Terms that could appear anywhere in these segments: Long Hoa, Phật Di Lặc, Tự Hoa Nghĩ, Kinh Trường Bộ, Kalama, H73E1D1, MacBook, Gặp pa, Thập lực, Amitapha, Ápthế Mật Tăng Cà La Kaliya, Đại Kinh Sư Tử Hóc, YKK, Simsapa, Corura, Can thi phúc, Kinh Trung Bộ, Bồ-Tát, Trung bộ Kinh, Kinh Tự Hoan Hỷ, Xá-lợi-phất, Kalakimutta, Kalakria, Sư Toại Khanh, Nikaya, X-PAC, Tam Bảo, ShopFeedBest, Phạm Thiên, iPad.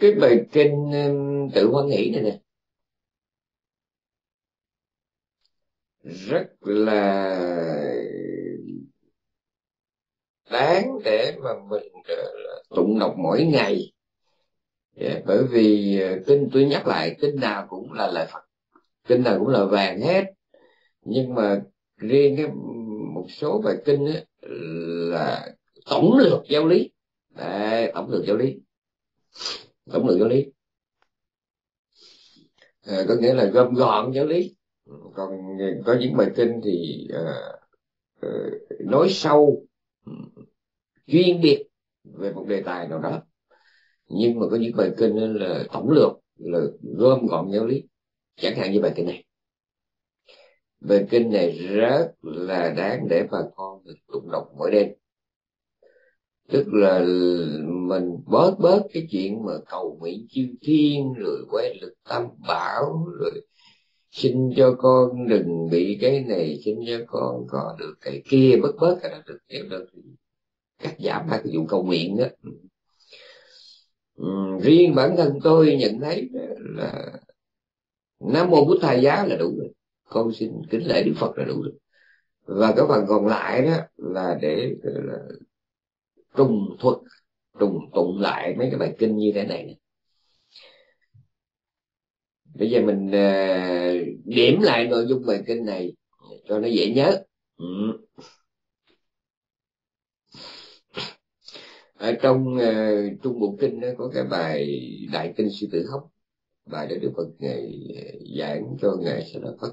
cái bài kinh Tự Hoan Hỷ này nè rất là đáng để mà mình tụng đọc mỗi ngày. Bởi vì kinh, tôi nhắc lại, kinh nào cũng là lời Phật, kinh nào cũng là vàng hết. Nhưng mà riêng cái một số bài kinh á là tổng lược giáo lý. Đấy, tổng lược giáo lý, tổng lược giáo lý có nghĩa là gom gọn giáo lý. Còn có những bài kinh thì nói sâu, chuyên biệt về một đề tài nào đó. Nhưng mà có những bài kinh là tổng lược, là gom gọn giáo lý. Chẳng hạn như bài kinh này. Bài kinh này rất là đáng để bà con tụng đọc mỗi đêm. Tức là mình bớt cái chuyện mà cầu nguyện chư thiên, rồi quay lực Tam Bảo, rồi xin cho con đừng bị cái này, xin cho con có được cái kia, bớt cái đó được, nếu được cắt giảm hai cái vụ cầu nguyện đó. Riêng bản thân tôi nhận thấy là Nam Mô Bụt Tha Giá là đủ rồi, con xin kính lễ Đức Phật là đủ rồi. Và cái phần còn lại đó là để là trùng tụng lại mấy cái bài kinh như thế này. Bây giờ mình điểm lại nội dung bài kinh này cho nó dễ nhớ. Ở trong Trung bộ Kinh đó, có cái bài Đại Kinh Sư Tử Hóc, bài đó Đức Phật Ngài giảng cho Ngài Xá-lợi-phất.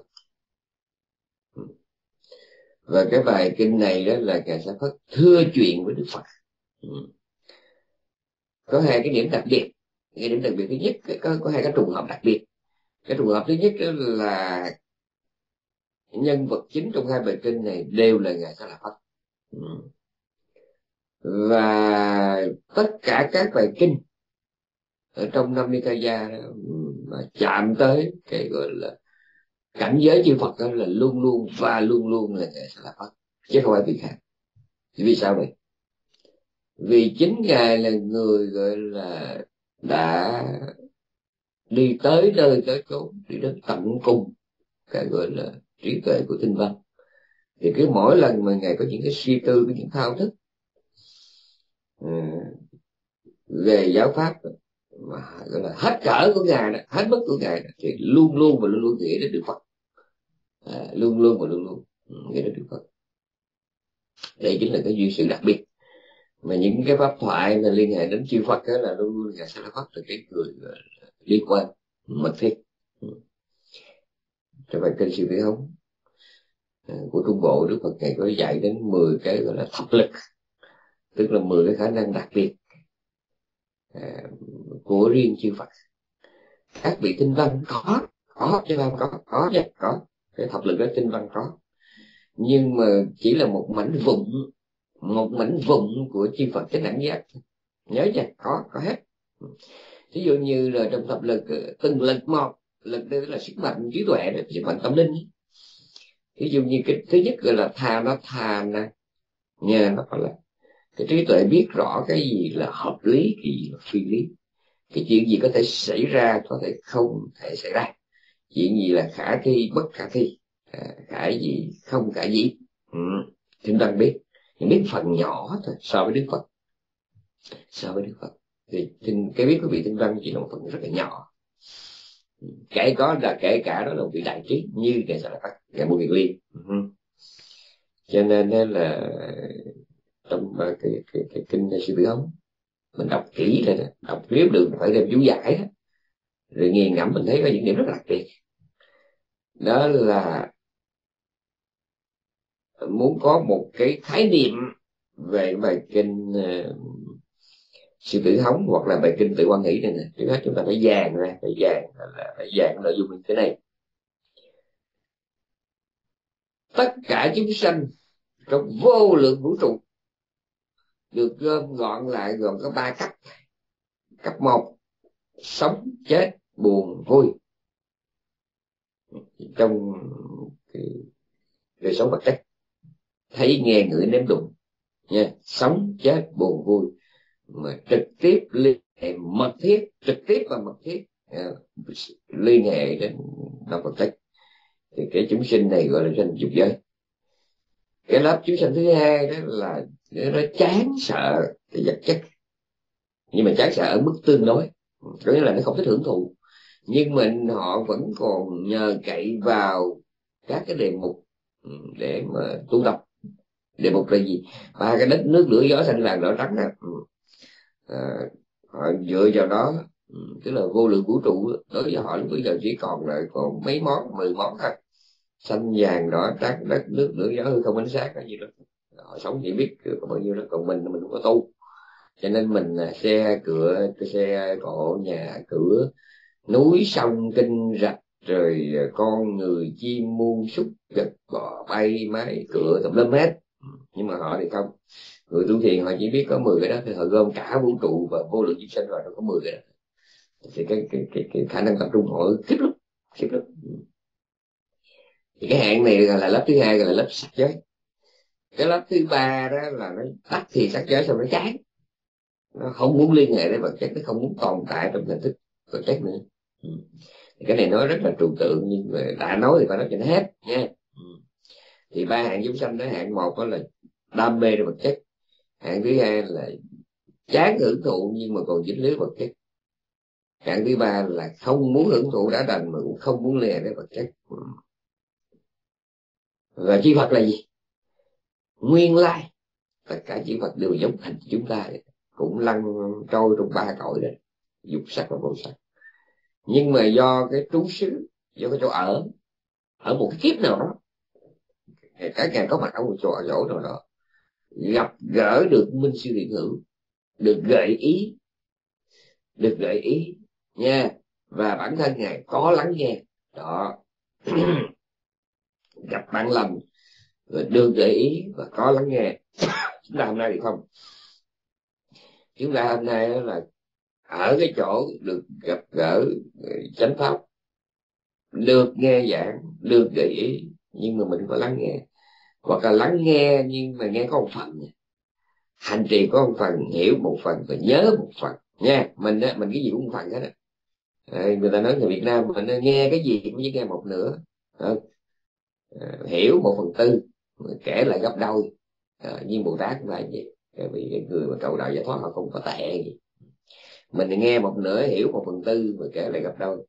Và cái bài kinh này đó là Ngài Xá-lợi-phất thưa chuyện với Đức Phật. Có hai cái điểm đặc biệt. Cái điểm đặc biệt thứ nhất, có hai cái trùng hợp đặc biệt. Cái trùng hợp thứ nhất đó là nhân vật chính trong hai bài kinh này đều là Ngài Xá-lợi-phất. Và tất cả các bài kinh ở trong năm Nikaya mà chạm tới cái gọi là cảnh giới chư Phật đó là luôn luôn là Ngài Xá-lợi-phất, chứ không phải vị khác. Vì sao vậy? Vì chính Ngài là người gọi là đã đi tới nơi tới chốn, đi đến tận cùng cái gọi là trí tuệ của tinh văn. Thì cứ mỗi lần mà Ngài có những cái suy tư, có những thao thức về giáo pháp mà gọi là hết cỡ của Ngài đó, hết mức của Ngài đó, thì luôn luôn nghĩ đến Đức Phật, luôn luôn nghĩ đến Đức Phật. Đây chính là cái duyên sự đặc biệt mà những cái pháp thoại mà liên hệ đến chư Phật đó là luôn luôn Ngài Xá-lợi-phất là cái người liên quan mật thiết. Trong bài kinh Sư Tử Hóc của Trung bộ, Đức Phật Ngài có dạy đến 10 cái gọi là thập lực, tức là 10 cái khả năng đặc biệt của riêng chư Phật. Các vị tinh văn có cái thập lực đó, tinh văn có, nhưng mà chỉ là một mảnh vụn của chư Phật chánh đẳng giác. Nhớ nha, có hết. Ví dụ như là trong thập lực, từng lực một, lực đó là sức mạnh trí tuệ đó, sức mạnh tâm linh. Ví dụ như cái thứ nhất gọi là tham nè, nghe nó gọi là cái trí tuệ biết rõ cái gì là hợp lý, cái gì là phi lý, cái chuyện gì có thể xảy ra, có thể không thể xảy ra, chuyện gì là khả thi, bất khả thi, khả gì, không khả dĩ. Chúng ta biết, nhưng biết phần nhỏ thôi so với Đức Phật. Thì cái biết của vị tinh văn chỉ là một phần rất là nhỏ. Kể cả đó là một vị đại trí như Ngài Xá-lợi-phất, Ngài Bồ Tát Liên. Cho nên là trong cái kinh Sư Tử Hóc mình đọc kỹ lên, đọc nếu được phải đem chú giải đó. Rồi nghiền ngẫm mình thấy có những điểm rất đặc biệt. Đó là muốn có một cái khái niệm về bài kinh Sư Tử Hóc hoặc là bài kinh Tự Hoan Hỷ này nè, trước hết chúng ta phải dàn ra, phải dàn nội dung như thế này. Tất cả chúng sanh trong vô lượng vũ trụ được gom gọn lại gồm có 3 cấp. Cấp 1, sống, chết, buồn, vui. Trong đời sống vật chất, thấy, nghe, ngửi, nếm, đụng, nha, sống, chết, buồn, vui mà trực tiếp liên mật thiết, trực tiếp và mật thiết liên hệ đến đạo Phật tích, thì cái chúng sinh này gọi là sinh dục giới. Cái lớp chúng sinh thứ hai đó là nó chán sợ cái vật chất, nhưng mà chán sợ ở mức tương đối, có nghĩa là nó không thích hưởng thụ, nhưng mà họ vẫn còn nhờ cậy vào các cái đề mục để mà tu tập. Đề mục là gì? Ba cái đất nước lửa gió xanh vàng đỏ trắng đó. Họ dựa vào đó, tức là vô lượng vũ trụ đối với họ lúc bây giờ chỉ còn lại còn mấy món, 10 món thôi: xanh vàng đỏ trắng, đất nước lửa gió hư không ánh sáng, cái gì đó. Họ sống chỉ biết có bao nhiêu đó, còn mình không có tu, cho nên mình xe cửa, xe cộ, nhà cửa, núi sông kinh rạch, rồi con người chim muôn súc vật bò bay máy cửa tùm lum hết. Nhưng mà họ thì không, người tu thiền họ chỉ biết có 10 cái đó, thì họ gom cả vũ trụ và vô lượng chúng sinh vào nó có 10 cái đó, thì cái khả năng tập trung họ khiếp lắm, khiếp lắm. Thì cái hạng này là lớp thứ hai, là lớp sắc giới. Cái lớp thứ ba đó là nó tách thì sắc giới xong nó chán, nó không muốn liên hệ đến vật chất, nó không muốn tồn tại trong hình thức vật chất nữa. Thì cái này nói rất là trừu tượng, nhưng mà đã nói thì phải nói cho nó hết nha. Thì ba hạng chúng sanh đó, hạng một đó là đam mê vật chất, hạng thứ hai là chán hưởng thụ nhưng mà còn dính líu vật chất, hạng thứ ba là không muốn hưởng thụ đã đành mà cũng không muốn lìa đến vật chất. Và chư Phật là gì? Nguyên lai tất cả chư Phật đều giống hình chúng ta, cũng lăn trôi trong ba cõi đó, dục sắc và vô sắc, nhưng mà do cái trú xứ, do cái chỗ ở, ở một cái kiếp nào đó, các ngài có mặt ở một chỗ nào đó, gặp gỡ được minh sư thiện hữu, được gợi ý nha, và bản thân ngài có lắng nghe đó. Gặp bạn lành, được gợi ý và có lắng nghe. Chúng ta hôm nay thì không, chúng ta hôm nay là ở cái chỗ được gặp gỡ chánh pháp, được nghe giảng, được gợi ý, nhưng mà mình không có lắng nghe, hoặc là lắng nghe nhưng mà nghe có một phần, hành trì có một phần, hiểu một phần và nhớ một phần nha. Mình á, mình cái gì cũng một phần hết á. Người ta nói người Việt Nam mình nghe cái gì cũng chỉ nghe một nửa, hiểu 1/4, kể lại gấp đôi. Nhưng Bồ Tát cũng là gì, vì cái người mà cầu đạo giải thoát họ không có tệ gì. Mình nghe một nửa, hiểu 1/4 và kể lại gấp đôi.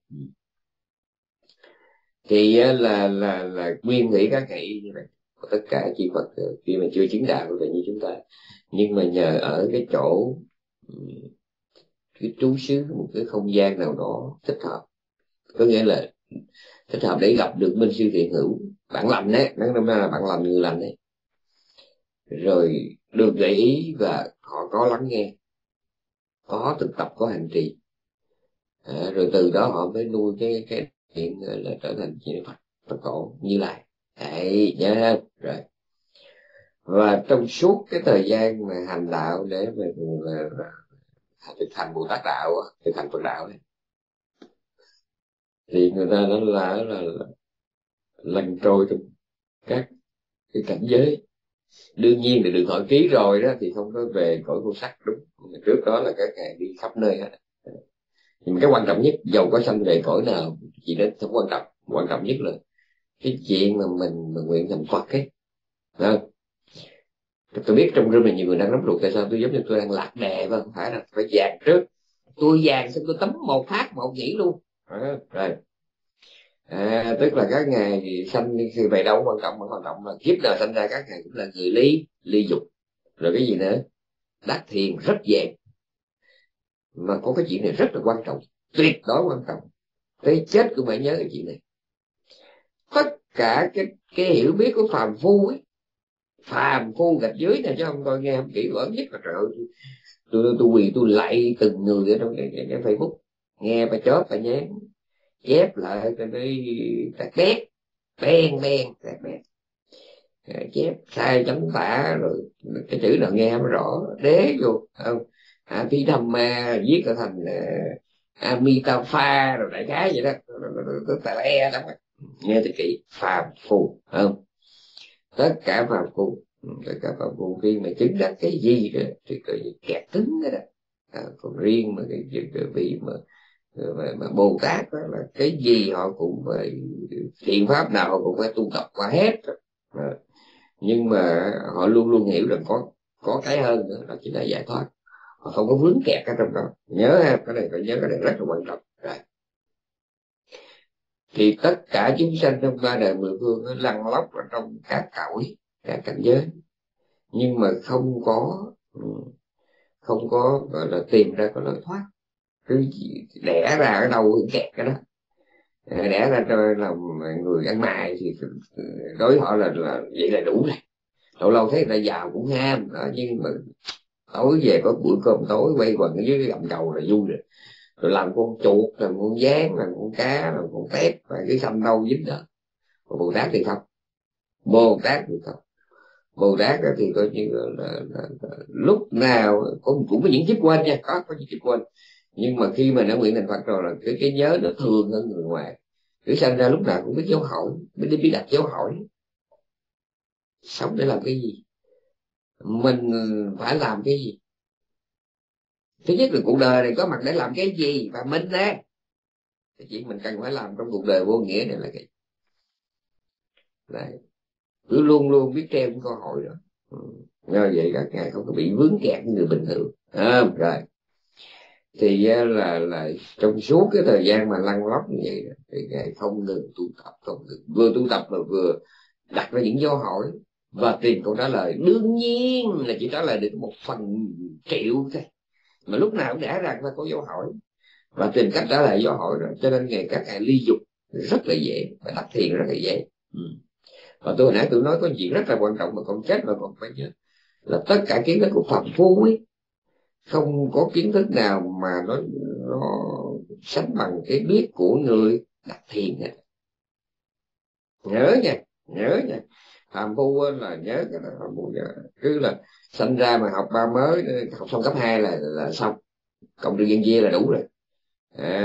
Thì là nguyên nghĩ các nghĩ như vậy. Tất cả chư Phật khi mà chưa chứng đạo cũng như chúng ta, nhưng mà nhờ ở cái chỗ, cái trú xứ, một cái không gian nào đó thích hợp, có nghĩa là thích hợp để gặp được minh sư thiện hữu, bạn lành đấy, nó năm nay là bạn lành, người lành đấy, rồi được gợi ý và họ có lắng nghe, có thực tập, có hành trì, rồi từ đó họ mới nuôi cái hiện là trở thành chư Phật tổ Như Lai. Đấy, nhớ không? Rồi. Và trong suốt cái thời gian mà hành đạo để mà thực hành Bồ Tát đạo, thực hành Phật đạo đấy, thì người ta nói là lăn trôi trong các cái cảnh giới. Đương nhiên là được hỏi ký rồi đó thì không có về cõi vô sắc, đúng. Trước đó là các ngài đi khắp nơi hết. Nhưng mà cái quan trọng nhất, dầu có sanh về cõi nào chỉ đến không quan trọng, quan trọng nhất là cái chuyện mà mình nguyện thành Phật ấy. Tôi biết trong room này nhiều người đang nắm ruột, tại sao tôi giống như tôi đang lạc đề, không phải là phải vàng trước, tôi vàng xong tôi tắm một phát một nghỉ luôn. Rồi. Tức là các ngài sanh về đâu quan trọng, mà quan trọng là kiếp nào sanh ra các ngài cũng là người ly dục. Rồi cái gì nữa? Đắc thiền rất dễ. Mà có cái chuyện này rất là quan trọng, tuyệt đối quan trọng, tới chết cũng phải nhớ cái chuyện này. Tất cả cái hiểu biết của phàm phu ấy, phàm phu gạch dưới này, chứ không coi nghe không kỹ vẫn nhất là trời ơi, tôi quỳ tôi lạy từng người ở trong cái Facebook, nghe bà chóp bà nhán chép lại cái bét bèn chép sai chấm tả, rồi cái chữ nào nghe không rõ đế vô không. Phi Đâm Ma viết trở thành Amitapha rồi đại khái vậy đó, tức là e lắm, nghe thì kỹ. Phàm phu không, tất cả phàm phu khi mà chứng đắc cái gì đó thì tự nhiên kẹt cứng đó, Còn riêng mà cái vị mà Bồ-Tát đó, là cái gì họ cũng phải thiện pháp nào họ cũng phải tu tập qua hết. Nhưng mà họ luôn luôn hiểu rằng có cái hơn nữa, đó chính là giải thoát. Họ không có vướng kẹt ở trong đó. Nhớ ha, cái này phải nhớ, cái này rất là quan trọng. Rồi. Thì tất cả chúng sanh trong ba đời mười phương nó lăn lóc ở trong các cõi, các cảnh giới, nhưng mà không có gọi là tìm ra cái lối thoát, cứ đẻ ra ở đâu cũng kẹt cái đó. Đẻ ra cho là người ăn mày thì đối họ là vậy là đủ này. Lâu lâu thấy người ta giàu cũng ham đó, nhưng mà tối về có bữa cơm tối quay quần dưới cái gầm cầu là vui rồi. Rồi làm con chuột, làm con gián, làm con cá, làm con tép, và cái xăm đâu dính đó. Còn Bồ-Tát thì không. Bồ-Tát thì coi như là lúc nào cũng có những kiếp quên nha, có những kiếp quên. Nhưng mà khi mà đã nguyện thành Phật rồi là cái nhớ nó thường hơn người ngoài. Cứ sanh ra lúc nào cũng biết dấu hỏi, biết đặt dấu hỏi. Sống để làm cái gì? Mình phải làm cái gì? Thứ nhất là cuộc đời này có mặt để làm cái gì? Và mình á, cái chuyện mình cần phải làm trong cuộc đời vô nghĩa này là cái gì? Đấy. Cứ luôn luôn biết treo những câu hỏi đó. Như vậy cả ngày không có bị vướng kẹt như người bình thường. Rồi. Thì là trong suốt cái thời gian mà lăn lóc như vậy, thì ngài không ngừng tu tập, không ngừng vừa tu tập mà vừa đặt ra những dấu hỏi và tìm câu trả lời. Đương nhiên là chỉ trả lời được 1/1000 thôi, mà lúc nào cũng đã rằng là có dấu hỏi và tìm cách trả lời dấu hỏi rồi. Cho nên ngày các ngài ly dục rất là dễ và đắc thiền rất là dễ. Và tôi hồi nãy tôi nói có chuyện rất là quan trọng mà con chết mà còn phải nhớ, là tất cả kiến thức của Phật Phu ấy, không có kiến thức nào mà nó sánh bằng cái biết của người đắc thiền này. Nhớ nha. Phạm Phu là nhớ cái đó, Phạm Phu cứ là sanh ra mà học ba mới, học xong cấp 2 là xong, cộng trừ nhân chia là đủ rồi.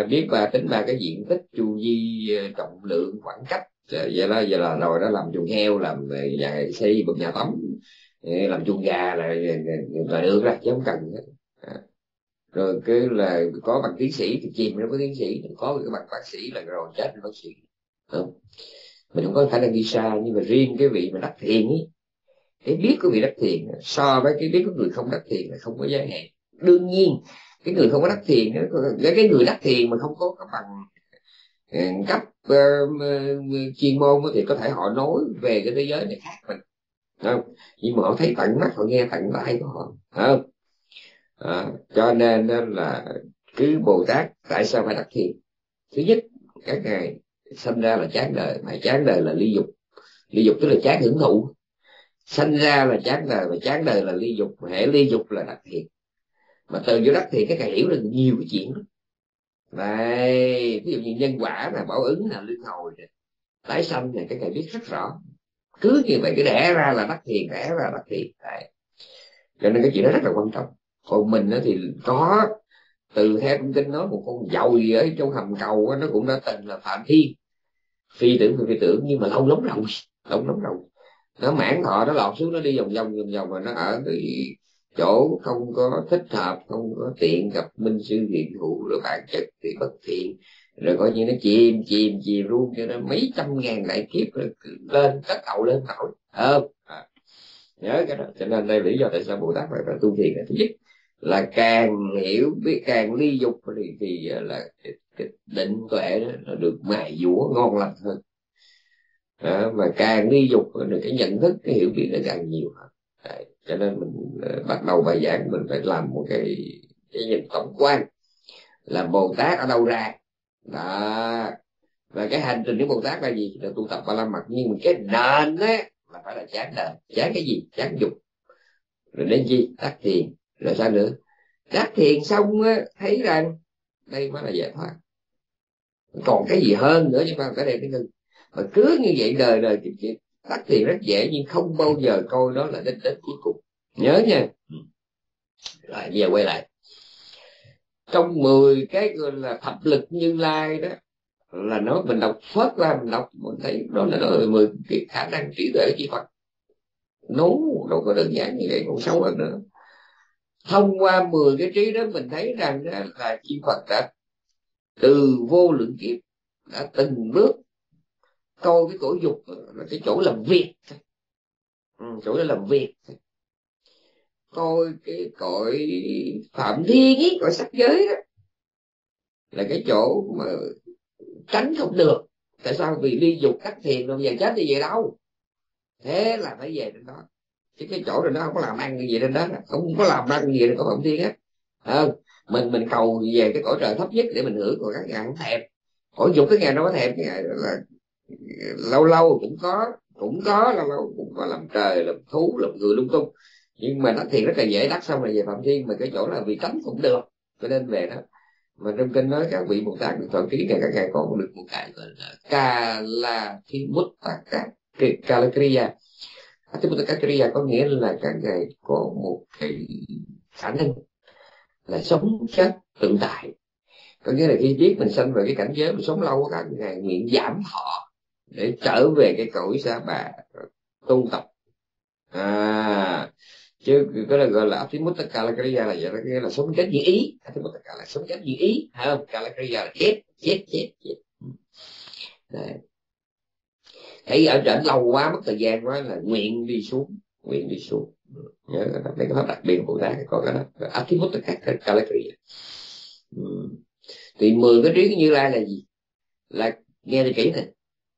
Biết bà tính ba cái diện tích, chu vi, trọng lượng, khoảng cách, vậy là rồi đó, làm chuồng heo, làm nhà xây bậc nhà tắm, làm chuồng gà là được rồi, chứ không cần. Rồi cứ là có bằng tiến sĩ thì chìm nó có tiến sĩ, có cái bằng bác sĩ là rồi chết bác sĩ. Không, mình không có khả năng đi xa. Nhưng mà riêng cái vị mà đắc thiện ấy, cái biết của vị đắc thiện so với cái biết của người không đắc thiện là không có giới hạn. Đương nhiên cái người không có đắc thiện, cái người đắc thiện mà không có bằng cấp chuyên môn thì có thể họ nói về cái thế giới này khác mình, không? Nhưng mà họ thấy tận mắt, họ nghe tận tai của họ, không? Cho nên là cứ Bồ-Tát tại sao phải đắc thiện? Thứ nhất, các ngài sanh ra là chán đời, mà chán đời là ly dục. Ly dục tức là chán hưởng thụ. Sanh ra là chán đời, mà chán đời là ly dục. Hễ ly dục là đắc thiện. Mà từ vô đắc thiện các ngài hiểu được nhiều cái chuyện đó. Đấy, ví dụ như nhân quả là báo ứng là luân hồi này, tái sanh này, các ngài biết rất rõ. Cứ như vậy, cái đẻ ra là đắc thiện, đẻ ra là đắc thiện. Đấy. Cho nên cái chuyện đó rất là quan trọng. Còn mình thì có từ theo trong kinh nói một con dồi ở trong hầm cầu đó, nó cũng đã từng là Phạm Thiên, phi tưởng, nhưng mà lâu lắm rồi nó mãn thọ, nó lọt xuống, nó đi vòng vòng mà nó ở cái chỗ không có thích hợp, không có tiện gặp minh sư hiện hữu, rồi bản chất thì bất thiện, rồi coi như nó chìm luôn cho nó mấy trăm ngàn đại kiếp rồi lên cất đầu lên nổi. Nhớ cái đó. Cho nên đây lý do tại sao Bồ Tát phải tu thiền là thứ nhất là càng hiểu biết, càng ly dục thì là cái định tuệ đó nó được mài dũa ngon lành hơn. Mà càng ly dục được cái nhận thức, cái hiểu biết nó càng nhiều hơn. Đấy. Cho nên mình bắt đầu bài giảng mình phải làm một cái nhìn tổng quan là Bồ Tát ở đâu ra đó, và cái hành trình của Bồ Tát là gì, là tu tập Ba La Mật. Nhưng mà cái nền á là phải là chán đời. Chán cái gì? Chán dục. Rồi đến gì? Đắc thiền. Rồi sao nữa? Đắc thiền xong á, thấy rằng đây mới là giải thoát. Còn cái gì hơn nữa chứ không phải đây cái ngưng. Mà cứ như vậy đời kiếp kiếp. Đắc thiền rất dễ nhưng không bao giờ coi đó là đến cuối cùng. Nhớ nha. Rồi bây giờ quay lại. Trong 10 cái gọi là thập lực Như Lai đó, là nó mình đọc phớt ra, mình thấy đó là 10 cái khả năng trí tuệ của Phật. Nó đâu có đơn giản như vậy, còn sâu hơn nữa. Thông qua 10 cái trí đó mình thấy rằng đó là chư Phật đã từ vô lượng kiếp đã từng bước coi cái cõi dục là cái chỗ làm việc, chỗ đó làm việc, coi cái cõi phạm thiên ấy, cõi sắc giới đó là cái chỗ mà tránh không được. Tại sao? Vì ly dục cắt thiền rồi giờ chết đi về đâu, thế là phải về đến đó. Chứ cái chỗ này nó không có làm ăn gì đến đó, không có làm ăn gì đến cõi phạm thiên hết. Mình cầu về cái cõi trời thấp nhất để mình hưởng, còn các ngài không thèm. Cõi dục các ngài đâu có thèm, cái ngài là lâu lâu cũng có lâu lâu cũng có làm trời làm thú làm người lung tung, nhưng mà nó thiệt rất là dễ đắc. Xong rồi về phạm thiên mà cái chỗ là vì tránh cũng được, cho nên về đó. Mà trong kinh nói các vị Bồ Tát được thọ ký ngày các ngài còn được một cái gọi là Kalakimutta Kalakria. Kalakria có nghĩa là các ngài có một cái khả năng là sống chết tự tại, có nghĩa là khi biết mình sanh về cái cảnh giới mình sống lâu, các ngài nguyện giảm thọ để trở về cái cõi Sa Bà tu tập. Chứ cái là gọi là Ápthế Mật Tăng Cà La Kaliya là vậy đó, nghĩa là sống chết như ý. Ápthế Mật Tăng Cà là sống chết như ý, không Kalakria là chết. Đấy. Thấy ở trển lâu quá, mất thời gian quá là nguyện đi xuống. Nhớ cái pháp đặc biệt của ta có cái đó Ápthế Mật Tăng Cà La Kaliya. Thì 10 cái trí Như Lai là gì? Là nghe được kỹ này,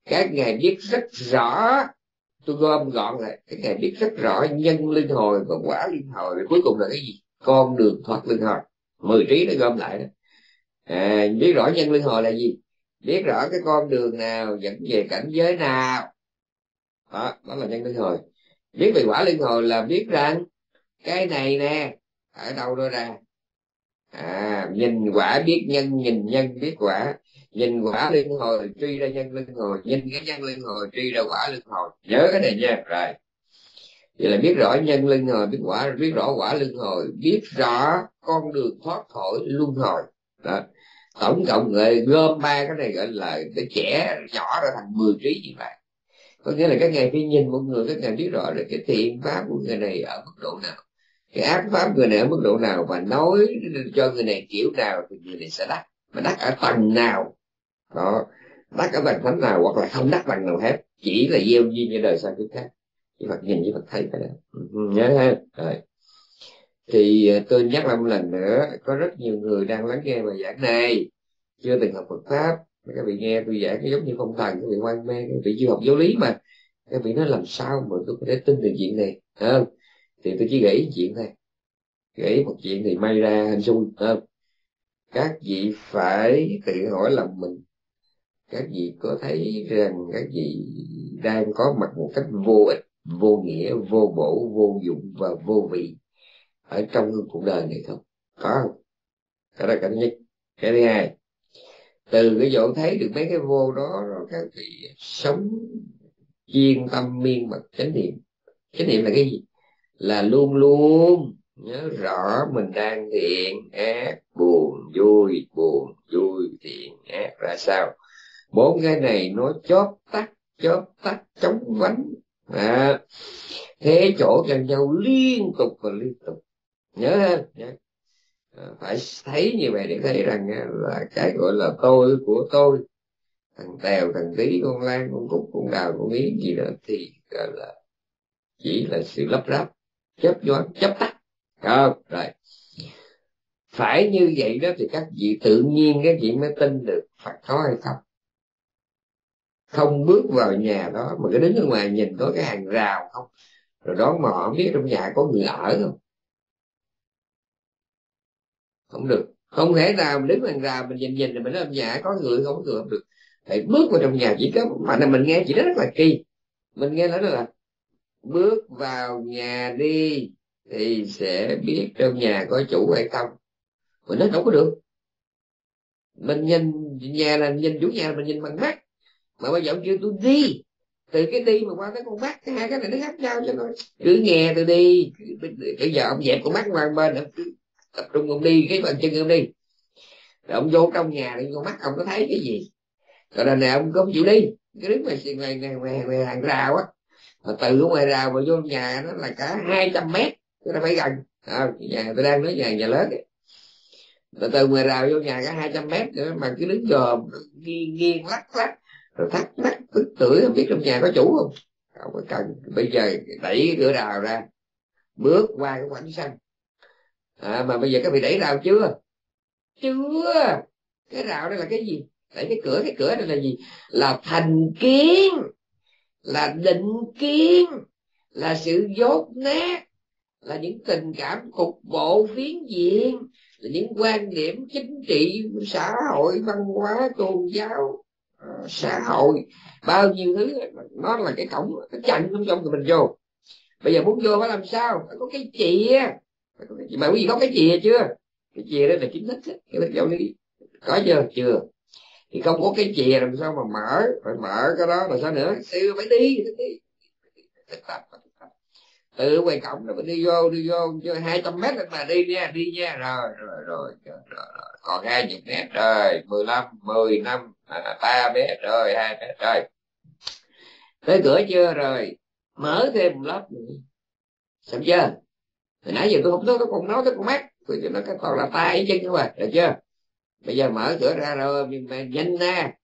các ngài biết rất rõ. Tôi gom gọn lại, các ngài biết rất rõ nhân luân hồi và quả luân hồi, cuối cùng là cái gì? Con đường thoát luân hồi. 10 trí nó gom lại đó. Biết rõ nhân luân hồi là gì? Biết rõ cái con đường nào dẫn về cảnh giới nào. Đó là nhân luân hồi. Biết về quả luân hồi là biết rằng cái này nè, ở đâu đó ra. Nhìn quả biết nhân, nhìn nhân biết quả. Nhìn quả luân hồi truy ra nhân luân hồi, nhìn cái nhân luân hồi truy ra quả luân hồi. Nhớ cái này nha. Rồi vậy là biết rõ nhân luân hồi, biết rõ quả luân hồi, biết rõ con đường thoát khỏi luân hồi. Đó. Tổng cộng người gom 3 cái này gọi là cái trẻ nhỏ ra thành 10 trí như vậy. Có nghĩa là các ngài khi nhìn một người, các ngài biết rõ được cái thiện pháp của người này ở mức độ nào, cái ác pháp người này ở mức độ nào, và nói cho người này kiểu nào thì người này sẽ đắc, mà đắc ở tầng nào. Đó, đắc ở tầng thánh nào, hoặc là không đắc tầng nào hết, chỉ là gieo duyên cho đời sau kiếp khác. Chứ Phật nhìn với Phật thấy cái đó. Nhớ ha. Rồi. Thì tôi nhắc lại một lần nữa, có rất nhiều người đang lắng nghe bài giảng này chưa từng học Phật pháp. Các vị nghe tôi giảng cái giống như phong thần, các vị hoang mang, các vị chưa học giáo lý mà các vị nói làm sao mà tôi có thể tin được chuyện này. Thì tôi chỉ gãy chuyện thôi, gãy một chuyện thì may ra hên xui. Các vị phải tự hỏi lòng mình, các vị có thấy rằng các vị đang có mặt một cách vô ích, vô nghĩa, vô bổ, vô dụng và vô vị ở trong cuộc đời này không? Có không? Cái đó là cái thứ nhất. Cái thứ hai, từ cái chỗ thấy được mấy cái vô đó, các vị sống chuyên tâm miên mật chánh niệm. Chánh niệm là cái gì? Là luôn luôn nhớ rõ mình đang thiện ác, buồn vui, thiện ác ra sao. 4 cái này nó chớp tắt chống vánh, thế chỗ gần nhau liên tục. Nhớ ha. Phải thấy như vậy để thấy rằng là cái gọi là tôi của tôi, thằng Tèo, thằng Tí, con Lan, con Cúc, con Đào, con Yến gì đó thì gọi là chỉ là sự lắp ráp, chớp nhoáng, chớp tắt. Không, rồi phải như vậy đó thì các vị tự nhiên các vị mới tin được Phật có hay không. Không bước vào nhà đó mà cứ đứng ở ngoài nhìn có cái hàng rào không, rồi đó mà họ biết trong nhà có người ở không. Không được, không thể nào mình đứng ở hàng rào mình nhìn rồi mình nói trong nhà có người không, có người không được. Phải bước vào trong nhà. Chỉ có mà này mình nghe chỉ đó rất là kỳ, mình nghe nói là bước vào nhà đi thì sẽ biết trong nhà có chủ hay không. Mình nói đâu có được, mình nhìn nhà là nhìn chủ nhà là mình nhìn bằng mắt, mà bây giờ ông kêu tôi đi, từ cái đi mà qua tới con mắt, cái hai cái này nó khác nhau cho nó. Cứ nghe tôi đi, bây giờ ông dẹp con mắt qua bên, ông cứ tập trung ông đi, cái bàn chân ông đi, rồi ông vô trong nhà thì con mắt ông có thấy cái gì, rồi đằng này ông không chịu đi, cái đứng ngoài hàng rào á. Mà từ ngoài rào mà vô nhà nó là cả 200 mét, cái nó phải gần à, nhà tôi đang nói nhà lớn ấy. Từ từ mười rào vô nhà cả 200 mét nữa mà cứ đứng gòm nghiêng lắc lắc rồi thắc mắc tức tưởi không biết trong nhà có chủ không. Không có cần, bây giờ đẩy cái cửa rào ra bước qua cái khoảng sân à, mà bây giờ các vị đẩy rào chưa? Chưa. Cái rào đó là cái gì? Đẩy cái cửa đó là gì? Là thành kiến, là định kiến, là sự dốt nát, là những tình cảm cục bộ phiến diện, là những quan điểm chính trị, xã hội, văn hóa, tôn giáo, xã hội, bao nhiêu thứ. Nó là cái cổng, cái chặn trong trong mình vô. Bây giờ muốn vô phải làm sao? Phải có cái chìa. Mà quý vị có cái chìa chưa? Cái chìa đó là chính thức ấy. Cái vô đi. Có giờ chưa? Thì không có cái chìa làm sao mà mở. Phải mở cái đó là sao nữa? Sư phải đi, từ ngoài cổng nó mình đi vô chơi 200 mét lên mà đi nha rồi. Còn 20 mét rồi, 15, 10, 5, 3 mét rồi, 2 mét rồi, tới cửa chưa? Rồi mở thêm một lớp nữa, xong chưa? Thì nãy giờ tôi không nói, tôi còn nói tới con mắt, tôi nói cái toàn là tay với chân thôi mà, được chưa? Bây giờ mở cửa ra rồi, nhưng mà nhanh nè,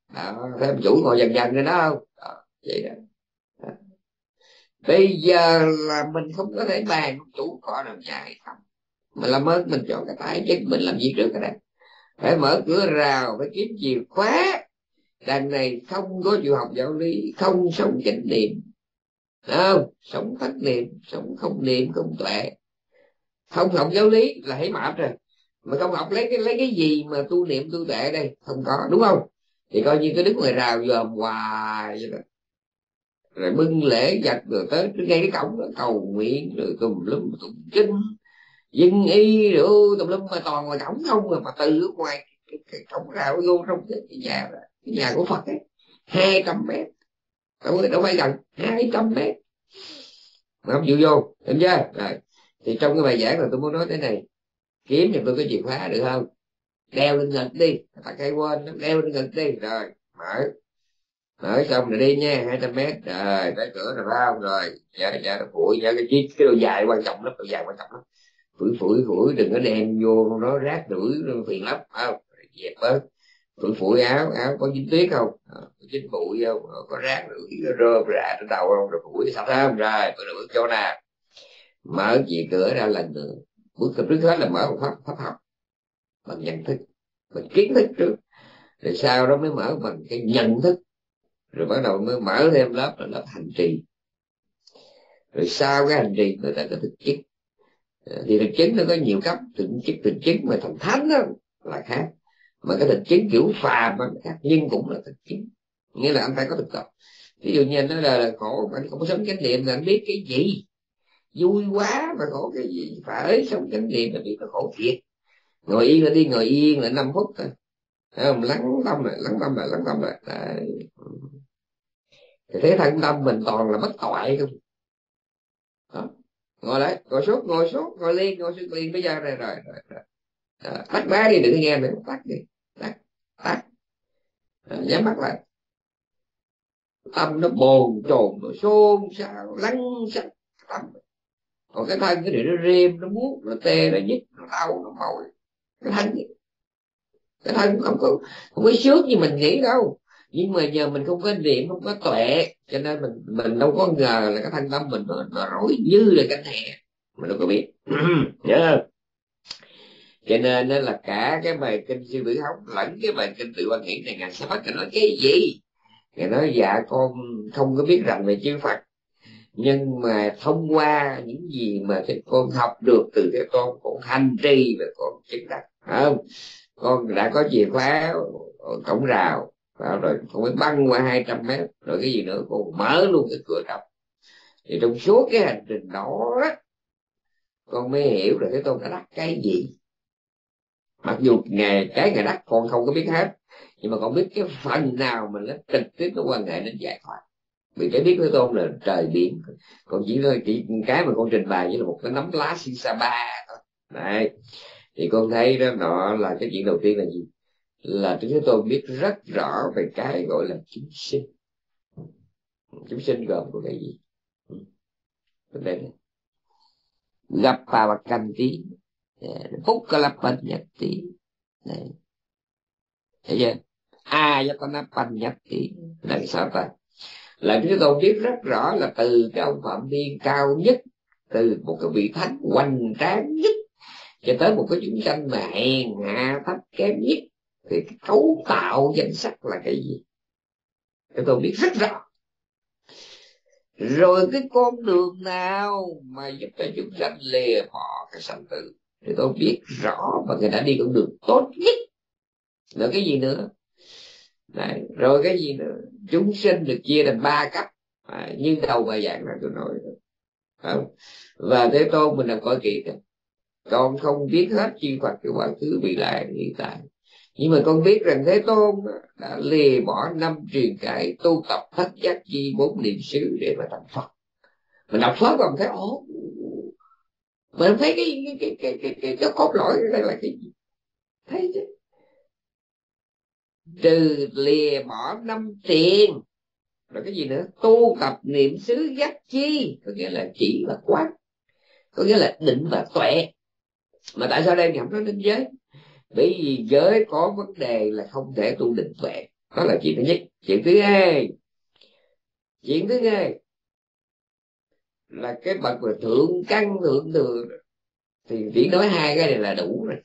thêm chủ ngồi dần lên đó không? Đó, vậy đó. Bây giờ là mình không có thể bàn chủ có làm nhà hay không, mình làm ơn mình chọn cái tay chứ mình làm gì trước cái này. Phải mở cửa rào, phải kiếm chìa khóa. Đằng này không có chịu học giáo lý, không sống chánh niệm, không sống thất niệm, sống không niệm không tuệ. Không học giáo lý là hãy mệt rồi, mà không học lấy cái gì mà tu niệm tu tuệ đây? Không có, đúng không? Thì coi như cái đứng ngoài rào dòm hoài vậy đó, rồi bưng lễ giặt rồi tới ngay cái cổng đó, cầu nguyện rồi tùm lum tụng kinh dân y rồi tùm lum, mà toàn ngoài cổng không, mà từ ngoài cái cổng rào vô trong cái nhà của Phật ấy, 200 mét, đâu phải gần, 200 mét mà không chịu vô, hiểu chưa? Rồi thì trong cái bài giảng là tôi muốn nói thế này: kiếm thì tôi có chìa khóa được không? Đeo lên ngực đi, ta hay quên, đeo lên ngực đi, rồi mở xong rồi đi nha, 200 mét rồi tới cửa rồi phải không? Rồi dạ nó phủi, dạ cái đồ dài quan trọng lắm, phủi đừng có đem vô nó rác rưởi phiền lắm, không dẹp bớt, phủi áo có dính tuyết không, có dính bụi không, có rác rưởi rơm rạ trên đầu không, rồi phủi sạch không, rồi bước vô nè, mở chìa cửa ra lần nữa. Bước trước hết là mở một pháp học bằng nhận thức, bằng kiến thức trước, rồi sau đó mới mở bằng cái nhận thức, rồi bắt đầu mới mở thêm lớp là lớp hành trì, rồi sau cái hành trì người ta có thực chứng. Thì thực chứng nó có nhiều cấp, thực chứng mà thần thánh đó là khác, mà cái thực chứng kiểu phàm nó khác, nhưng cũng là thực chứng, nghĩa là anh phải có thực tập. Ví dụ như anh nói là khổ, anh không sống chánh niệm là anh biết cái gì vui quá, mà khổ cái gì, phải sống chánh niệm là bị nó khổ thiệt. Ngồi yên là đi, ngồi yên là 5 phút thôi, không lắng tâm lại đấy. Thì thế thân tâm mình toàn là bất toại không đó. Ngồi đấy, ngồi suốt, ngồi liền bây giờ này rồi. Đó, tắt má đi, đừng nghe nữa, tắt. Nhắm mắt lại, tâm nó bồn chồn, nó xôn xao lắng sắc tâm. Còn cái thân cái điều nó rêm, nó buốt, nó tê, nó nhức, nó đau, nó mỏi, cái thân vậy. Cái thân không có sướng như mình nghĩ đâu, nhưng mà nhờ mình không có niệm, không có tuệ, cho nên mình đâu có ngờ là cái thân tâm mình nó rối như là cánh hẹ, mình đâu có biết. Yeah. Cho nên là cả cái bài kinh Sư Tử Hóc lẫn cái bài kinh Tự Hoa Nghĩ này, ngài Xá-lợi-phất nói cái gì? Ngài nói dạ con không có biết rằng về chư Phật, nhưng mà thông qua những gì mà con học được từ cái con hành trì và con chứng đắc, không? Con đã có chìa khóa cổng rào, rồi con mới băng qua 200 mét, rồi cái gì nữa, con mở luôn cái cửa trong. Thì trong suốt cái hành trình đó, con mới hiểu là cái con đã đắc cái gì. Mặc dù cái ngày đắc con không có biết hết, nhưng mà con biết cái phần nào mình nó trực tiếp nó quan hệ đến giải thoát. Vì cái biết với con là trời biển, còn chỉ cái mà con trình bày chỉ là một cái nấm lá Simsapa thôi. Đấy. Thì con thấy đó, nó là cái chuyện đầu tiên là gì? Là chúng tôi biết rất rõ về cái gọi là chúng sinh. Chúng sinh gồm có cái gì? Đây này. Gặp pa và can thi phúc kalapa nhật tí. Thấy chưa? A do con pan nhật tí. Đằng sau ta là chúng tôi biết rất rõ là từ cái ông Phạm Thiên cao nhất, từ một cái vị thánh hoành tráng nhất cho tới một cái chúng sanh mà hèn hạ thấp kém nhất, thì cái cấu tạo danh sách là cái gì chúng tôi biết rất rõ. Rồi cái con đường nào mà giúp cho chúng sanh lìa bỏ cái sanh tử thì tôi biết rõ, và người đã đi con đường tốt nhất. Rồi cái gì nữa? Đấy, rồi cái gì nữa? Chúng sinh được chia thành 3 cấp, như đầu bài giảng là tôi nói không? Và Thế Tôn mình làm coi kỹ, con không biết hết chi Phật cái quá khứ bị lại hiện tại, nhưng mà con biết rằng Thế Tôn đã lìa bỏ 5 truyền cải, tu tập thất giác chi 4 niệm xứ để mà thành Phật. Mình đọc Phật còn thấy ố, mình thấy cái cốt lõi đây là cái gì, thấy chứ? Trừ lìa bỏ 5 tiền, rồi cái gì nữa? Tu tập niệm xứ giác chi, có nghĩa là chỉ và quán, có nghĩa là định và tuệ. Mà tại sao đây không nói đến giới? Bởi vì giới có vấn đề là không thể tu định tuệ. Đó là chuyện thứ nhất. Chuyện thứ hai là cái bậc mà thượng căn thượng thừa thì chỉ nói 2 cái này là đủ rồi,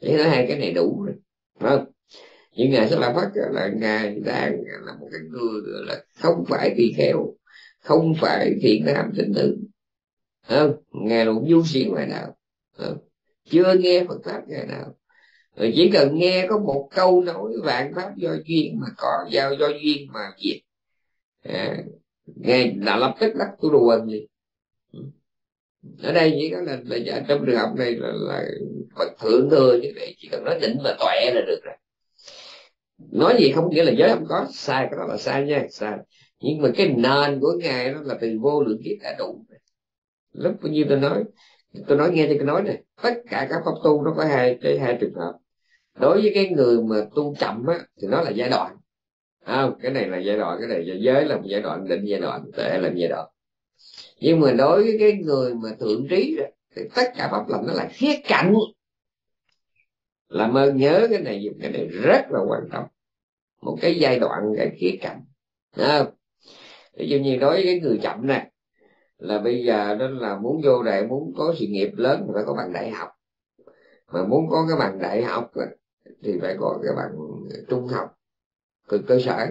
phải không? Những Ngài Xá-lợi-phất là Ngài đang là một cái người là không phải tỳ kheo, không phải thiện nam tịnh nữ, Ngài là một du sĩ ngoài đạo, chưa nghe Phật pháp ngày nào. Rồi chỉ cần nghe có một câu nói vạn pháp do duyên mà có, giao do duyên mà diệt, Ngài là lập tức lắc tu đồ quần liền. Ở đây chỉ có là trong trường hợp này là Phật thượng thừa như vậy, chỉ cần nói định và tuệ là được rồi. Nói gì không nghĩa là giới không có, sai, cái đó là sai nha, sai. Nhưng mà cái nền của Ngài đó là từ vô lượng kiếp đã đủ. Lúc bao nhiêu tôi nói nghe thì tôi nói này, tất cả các pháp tu nó có hai trường hợp. Đối với cái người mà tu chậm á thì nó là giai đoạn, cái này là giai đoạn, cái này là giới là một giai đoạn, định giai đoạn, tuệ là một giai đoạn. Nhưng mà đối với cái người mà thượng trí đó, thì tất cả pháp lành nó là khía cạnh. Làm ơn nhớ cái này giùm, cái này rất là quan trọng, một cái giai đoạn, cái khía cạnh. Ví dụ như đối với cái người chậm này là bây giờ đó là muốn vô đại, muốn có sự nghiệp lớn thì phải có bằng đại học, mà muốn có cái bằng đại học thì phải có cái bằng trung học cơ sở.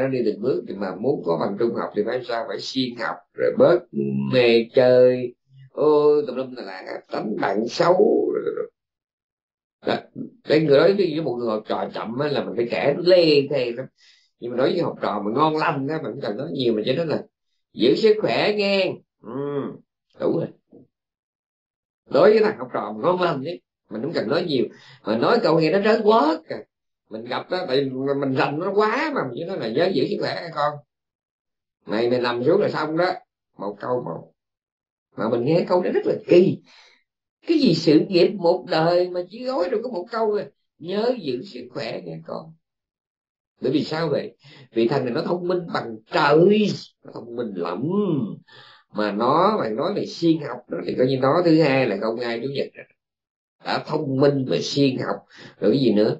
Nó đi từng bước, thì mà muốn có bằng trung học thì phải sao? Phải siêng học, rồi bớt mê chơi, tùm lum tà la, tánh bạn xấu. Cái người nói với một người học trò chậm là mình phải kể nó lê thề lắm, nhưng mà nói với học trò mà ngon lành đó mình cần nói nhiều, mà chỉ nói là giữ sức khỏe nghe, đủ rồi. Đối với thằng học trò mà ngon lành đấy mình cũng cần nói nhiều, mà nói câu nghe nó rớt quớt. Mình gặp đó tại mình rành nó quá, mà mình chỉ nói là nhớ giữ sức khỏe con mày, mình nằm xuống là xong đó, một câu một. Mà mình nghe câu đó rất là kỳ. Cái gì sự nghiệp một đời mà chỉ gói được có một câu là nhớ giữ sức khỏe nghe con. Bởi vì sao vậy? Vì thằng này nó thông minh bằng trời, nó thông minh lắm. Mà nó, mày nói mày siêng học đó, thì coi như nó thứ hai là không ai chủ nhật đã thông minh mà siêng học. Rồi cái gì nữa?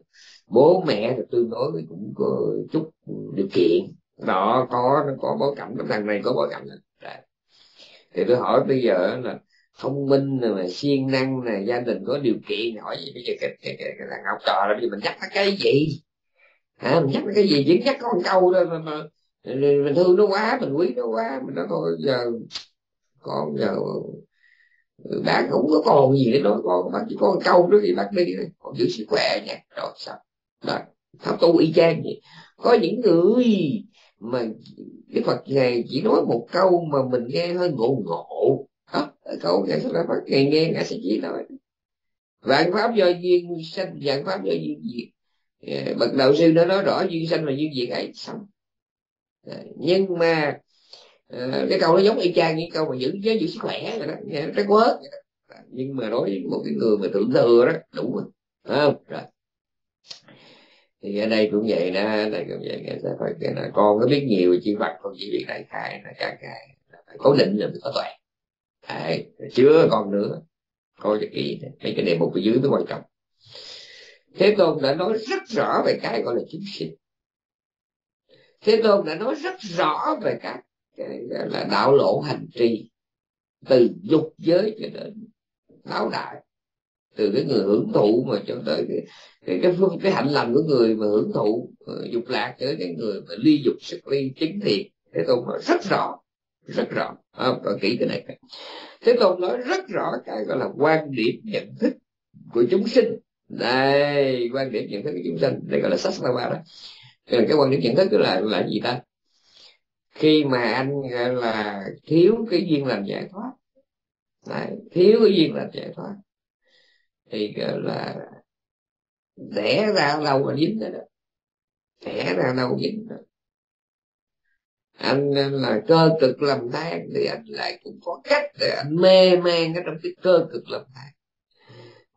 Bố mẹ thì tương đối cũng có chút điều kiện. Đó, nó có bối cảnh, thằng này có bối cảnh. Thì tôi hỏi bây giờ là thông minh này, mà siêng năng này, gia đình có điều kiện, hỏi gì bây giờ cái thằng học trò là bây giờ mình nhắc nó cái gì? Mình nhắc nó cái gì? Chỉ nhắc có một câu thôi mà mình thương nó quá, mình quý nó quá, mình nói thôi giờ con giờ bác cũng có còn gì để nói con, bác chỉ có một câu nữa thì bác đi thôi, còn giữ sức khỏe nha, rồi sao? Đó, pháp tu y chang vậy. Có những người mà cái Phật này chỉ nói một câu mà mình nghe hơi ngộ. Câu Ngài sẽ phát ngày nghe Ngài sẽ chỉ nói vạn pháp do duyên sanh, vạn pháp do duyên diệt. Bậc đạo sư đã nói rõ duyên sanh và duyên diệt ấy xong. Nhưng mà cái câu nó giống y chang những câu mà giữ sức khỏe rồi đó, nghe nó rất quớt. Nhưng mà đối với một cái người mà thượng thừa đó đủ rồi, phải không? Rồi thì ở đây cũng vậy đó, Ngài sẽ phải kể là con có biết nhiều chi Phật, con chỉ biết đại khái là càng ngày phải cố định là mới có tuệ. Đấy, chưa còn nữa. Coi cái kỹ mấy cái đề mục ở dưới mới quan trọng. Thế Tôn đã nói rất rõ về cái gọi là chính sĩ. Thế Tôn đã nói rất rõ về các là đạo lộ hành trì, từ dục giới cho đến lão đại, từ cái người hưởng thụ mà cho tới cái hạnh lành của người mà hưởng thụ dục lạc tới cái người mà ly dục xuất ly chính thiện. Thế Tôn nói rất rõ, còn kỹ cái này. Thế Tôn nói rất rõ cái gọi là quan điểm nhận thức của chúng sinh. Đây, quan điểm nhận thức của chúng sinh, đây gọi là Satsama đó. Cái quan điểm nhận thức đó là gì ta? Khi mà anh gọi là thiếu cái duyên lành giải thoát, đấy, thiếu cái duyên lành giải thoát thì gọi là đẻ ra đâu mà dính đó, đẻ ra đâu dính đó. Anh là cơ cực làm than thì anh lại cũng có cách để anh mê man ở trong cái cơ cực làm than,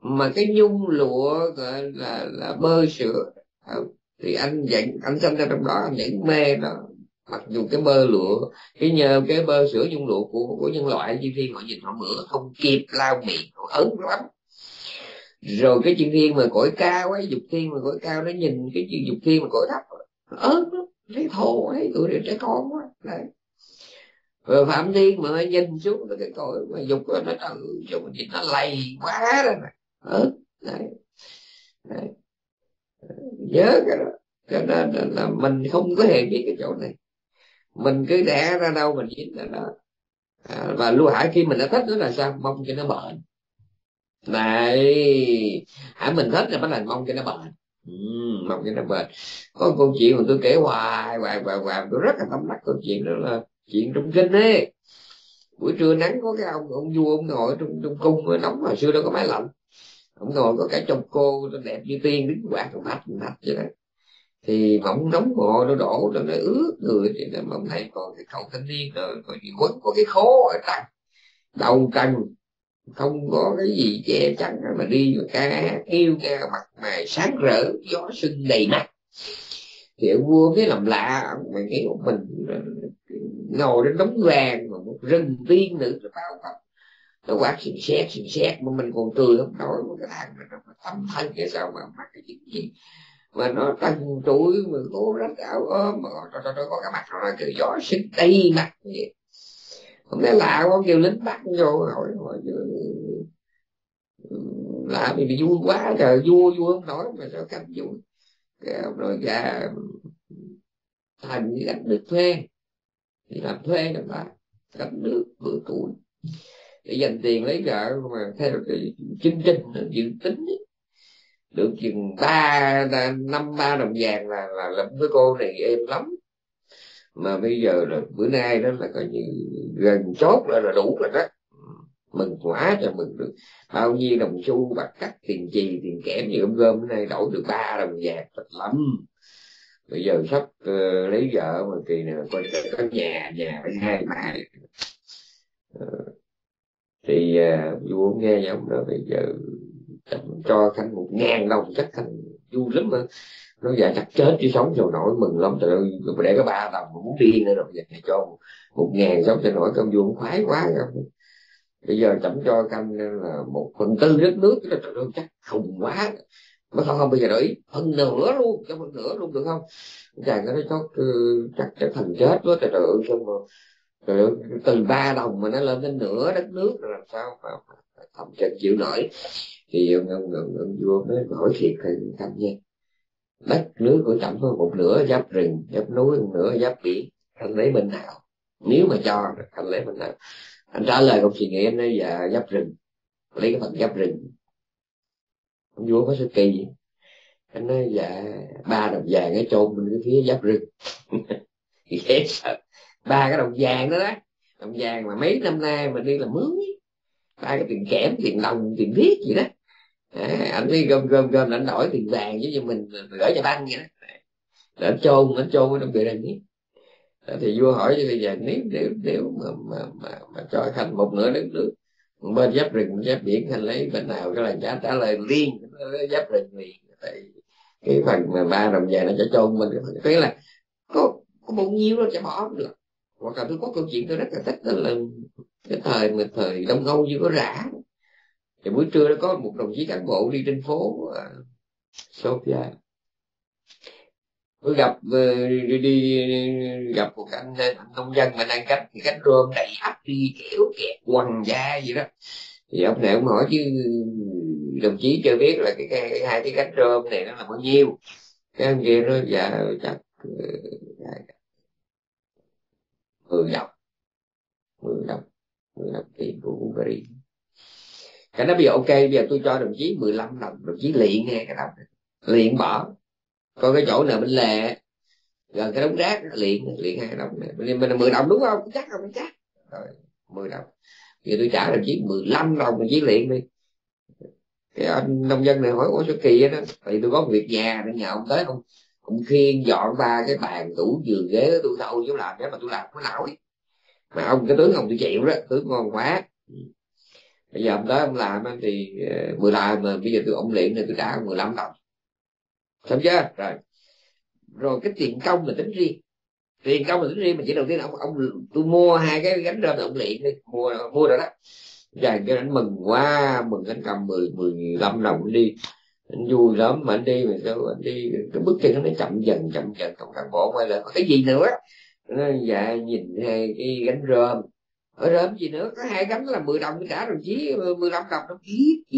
mà cái nhung lụa gọi là bơ sữa thì anh sinh ra trong đó, anh vẫn mê đó. Mặc dù cái bơ lụa, cái nhờ cái bơ sữa nhung lụa của nhân loại, chư thiên họ nhìn họ mửa không kịp lao miệng, họ ớn lắm. Rồi cái chư thiên mà cõi cao ấy, dục thiên mà cõi cao, nó nhìn cái chuyện dục thiên mà cõi thấp ớn lắm, thấy thô ấy, tụi trẻ con quá đấy. Rồi Phạm Thiên mà nhìn xuống cái cõi mà dục đó, nó trừ nhìn nó lầy quá đó này, ớn đấy. Đấy, nhớ cái đó. Cho nên là mình không có hề biết cái chỗ này, mình cứ đẻ ra đâu mình dính ra đó. Và lưu hải khi mình đã thích nó là sao? Mong cho nó bệnh. Này, hãy mình thích là bắt đầu mong cho nó bệnh. Mong cho nó bệnh. Có câu chuyện mà tôi kể hoài, tôi rất là tâm đắc câu chuyện đó, là chuyện trong kinh ấy. Buổi trưa nắng có cái ông vua, ông ngồi trong cung nóng, hồi xưa đâu có máy lạnh. Ông ngồi có cái chồng cô đẹp như tiên đứng quạt hạch vậy đó. Thì mỏng nóng ngồi nó đổ, nó ướt người. Thì mà ông thấy còn cái cậu thanh niên rồi quấn có cái khố ở trần, đầu trần, không có cái gì che chắn, mà đi mà ca kêu ca, mặt mày sáng rỡ, gió sưng đầy mặt. Thì ông vua cái làm lạ, ông mày nghĩ một mình ngồi đến đống vàng, mà một rừng tiên nữ nó bao bọc, nó quát xình xét mà mình còn cười không nổi. Một cái thằng mà nó tâm thân cái sao mà mắc cái chuyện gì mà nó trần trụi, mà cố rách áo ôm, mà có cái mặt nó kêu gió xích đầy mặt vậy. Không lẽ lạ quá, kêu lính bắt vô hỏi lạ, vì vui quá trời, vui không nói mà sao canh vui. Rồi ra thành đi đánh nước thuê, thì làm thuê làm ta đánh nước bữa tuổi để dành tiền lấy vợ, mà theo cái chương trình dự tính ấy, được chừng 3 đồng vàng là lắm với cô này em lắm. Mà bây giờ là bữa nay đó là coi như gần chốt là đủ rồi đó. Mừng quá cho mừng được. Bao nhiêu đồng xu bạc cắt, tiền chì, tiền kẽm như gom bữa nay đổi được 3 đồng vàng thật lắm. Bây giờ sắp lấy vợ mà kỳ nào coi có nhà với hai mẹ. Thì vua nghe giọng đó, bây giờ cho Khanh 1000 đồng, chắc Khanh vui lắm mà. Nó dạ chắc chết chứ sống rồi nổi, mừng lắm. Rồi để có 3 đồng mà muốn điên nữa rồi. Dạ, cho 1000 sống cho nổi, công vuông khoái quá không. Bây giờ chậm cho Khanh là 1/4 đất nước, trời ơi chắc khùng quá. Mà không bây giờ đổi phần nửa luôn được không. Chàng nó chót chắc thần chết quá, trời ơi xong rồi. Rồi từ 3 đồng mà nó lên đến nửa đất nước rồi làm sao mà không chịu nổi. Thì ông vua mới hỏi thiệt thầy Khanh nha, đất nước của Trẩm có 1/2 giáp rừng, giáp núi, 1/2 giáp biển, anh lấy bên nào? Nếu mà cho, anh lấy bên nào? Anh trả lời không suy nghĩ, anh nói dạ giáp rừng, lấy cái phần giáp rừng. Ông vua có sự kỳ gì? Anh nói dạ 3 đồng vàng ở chôn bên cái phía giáp rừng. Dễ sợ, 3 cái đồng vàng đó đó, đồng vàng mà mấy năm nay mình đi làm mướn ấy. 3 cái tiền kẽm, tiền đồng, tiền viết gì đó. Anh đi gom là anh đổi tiền vàng với cho mình gửi cho băng vậy đó, là anh chôn ở trong bìa đằng ấy. Thì vua hỏi cho bây giờ nếu mà cho Khanh 1/2 đất nước, bên giáp rừng giáp biển, Khanh lấy bên nào? Cái là trả lời riêng giáp rừng liền, cái phần mà 3 đồng vàng nó cho chôn mình. Thế là có bao nhiêu nó chả bỏ được. Hoặc là tôi có câu chuyện tôi rất là thích, đó là cái thời mà thời Đông Âu chưa có rã. Thì buổi trưa nó có một đồng chí cán bộ đi trên phố Sofia, tôi gặp gặp một anh nông dân mà đang cắt cái cánh rơm đầy ắp đi kéo kẹt quằn da gì đó. Thì ông này ông hỏi chứ đồng chí chưa biết là cái hai cái cánh rơm này nó là bao nhiêu. Cái ông kia nói dạ chắc 10 đồng tiền của Hungary. Cái nó bây giờ ok, bây giờ tôi cho đồng chí 15 đồng, đồng chí luyện nghe cái đồng, luyện bỏ. Còn cái chỗ nào bên lề gần cái đống rác luyện 2 đồng này. Mình là 10 đồng đúng không? Chắc không? Chắc. Rồi 10 đồng. Thì tôi trả đồng chí 15 đồng đồng chí luyện đi. Cái anh nông dân này hỏi ủa sao kỳ vậy đó. Tại tôi có việc nhà nên nhà ông tới không? Ông khiêng dọn 3 cái bàn tủ giường ghế tôi thâu chứ làm cái mà tôi làm nó lão ấy. Mà ông cái tướng ông tôi chịu đó, tướng ngon quá. Bây giờ ông tới ông làm thì 10 làm mà bây giờ tôi ông luyện thì tôi trả 15 đồng. Xong chưa? Rồi cái tiền công mình tính riêng. Tiền công mình tính riêng, mà chỉ đầu tiên là ông tôi mua 2 cái gánh rơm ông luyện đi, mua rồi đó. Rồi cái anh mừng quá, mừng anh cầm 15 đồng đi. Anh vui lắm mà anh đi mà sao anh đi cái bước chân nó chậm dần không cản bộ hay là cái gì nữa. Nó dạ nhìn hai cái gánh rơm. Ở rơm gì nữa, có 2 gánh là 10 đồng trả đồng chí 15 đồng nó ít chứ.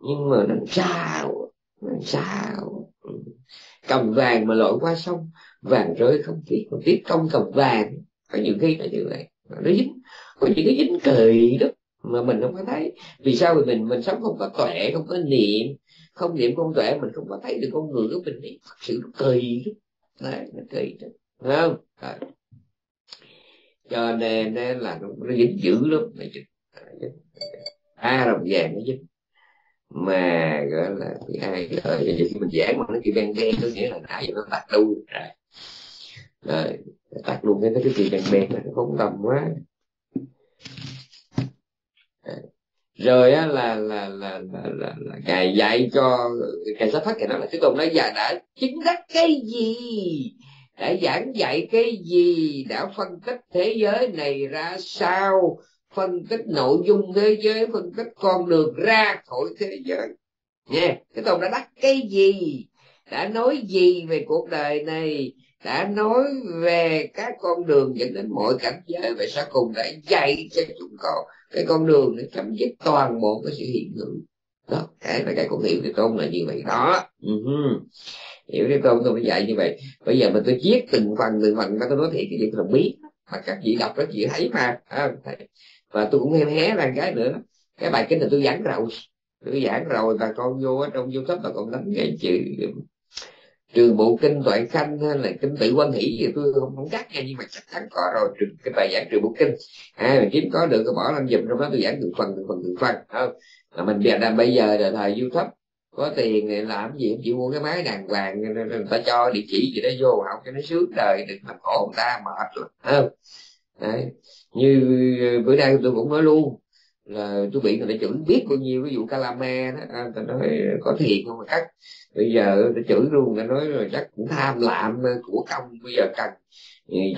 Nhưng mà làm sao cầm vàng mà lội qua sông, vàng rơi không tiếc, còn tiếc công cầm vàng. Có nhiều khi là như vậy, nó dính, có những cái dính cười đó mà mình không có thấy. Vì sao? Vì mình sống không có tuệ, không có niệm, không niệm không tuệ, mình không có thấy được con người của mình ấy. Thật sự nó kỳ đó, đấy, nó kỳ đó, thấy không? Đấy. Cho nên là nó dính dữ lắm, nó dính, đồng vàng nó dính. Mà gọi là ai thời giờ mình giảng mà nó kỳ ban đen, có nghĩa là nãy giờ nó tắt luôn rồi, tắt luôn cái kỳ ban đen này nó không tầm quá rồi á. Là Ngài dạy cho Ngài Xá-lợi-phất, Ngài nói là Thế Tôn đã chứng đắc cái gì, đã giảng dạy cái gì, đã phân tích thế giới này ra sao, phân tích nội dung thế giới, phân tích con đường ra khỏi thế giới nha. Thế Tôn đã đắc cái gì, đã nói gì về cuộc đời này, đã nói về các con đường dẫn đến mọi cảnh giới, và sau cùng đã dạy cho chúng con cái con đường để chấm dứt toàn bộ cái sự hiện hữu đó. Cái là cái con hiểu Thế Tôn là như vậy đó. Hiểu Thế Tôn tôi phải dạy như vậy. Bây giờ mình tôi viết từng phần ra, tôi nói thiệt cái gì tôi không biết mà các vị đọc rất dễ thấy mà. Và tôi cũng hé ra cái nữa, cái bài kinh là tôi giảng rồi bà con vô trong YouTube bà con đánh cái chữ Trường Bộ Kinh Toại Khanh hay là Kinh Tự Hoan Hỷ thì tôi không chắc nha, nhưng mà chắc chắn có rồi. Cái bài giảng Trường Bộ Kinh mình kiếm có được tôi bỏ lên giùm, trong đó tôi giảng từng phần không là mình biết. Là bây giờ là thời YouTube có tiền này làm gì, không chịu mua cái máy đàng hoàng, người ta cho địa chỉ gì đó vô học cho nó sướng đời, đừng làm khổ người ta mệt rồi, không? Đấy. Như bữa nay tôi cũng nói luôn là tôi bị người ta chửi biết bao nhiêu cái vụ Kalama đó, ta nói có thiệt không mà cắt. Bây giờ ta chửi luôn, ta nói rồi chắc cũng tham lạm của công, bây giờ cần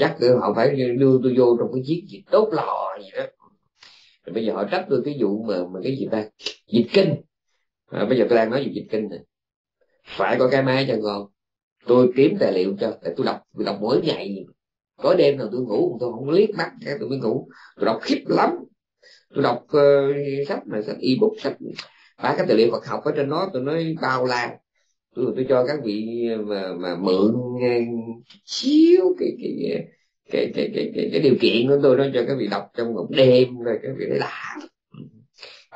chắc họ phải đưa tôi vô trong cái chiếc gì đốt lò gì đó. Rồi bây giờ họ trách tôi cái vụ mà cái gì ta dịch kinh. Bây giờ tôi đang nói về dịch kinh này. Phải có cái máy cho ngon. Tôi kiếm tài liệu cho, để tôi đọc mỗi ngày. Có đêm nào tôi ngủ tôi không liếc mắt, tôi mới ngủ. Tôi đọc khiếp lắm. Tôi đọc sách này, sách ebook, sách ba cái tài liệu Phật học ở trên đó, tôi nói bao la. Tôi cho các vị mà mượn chiếu cái điều kiện của tôi đó cho các vị đọc trong một đêm rồi các vị thấy đã.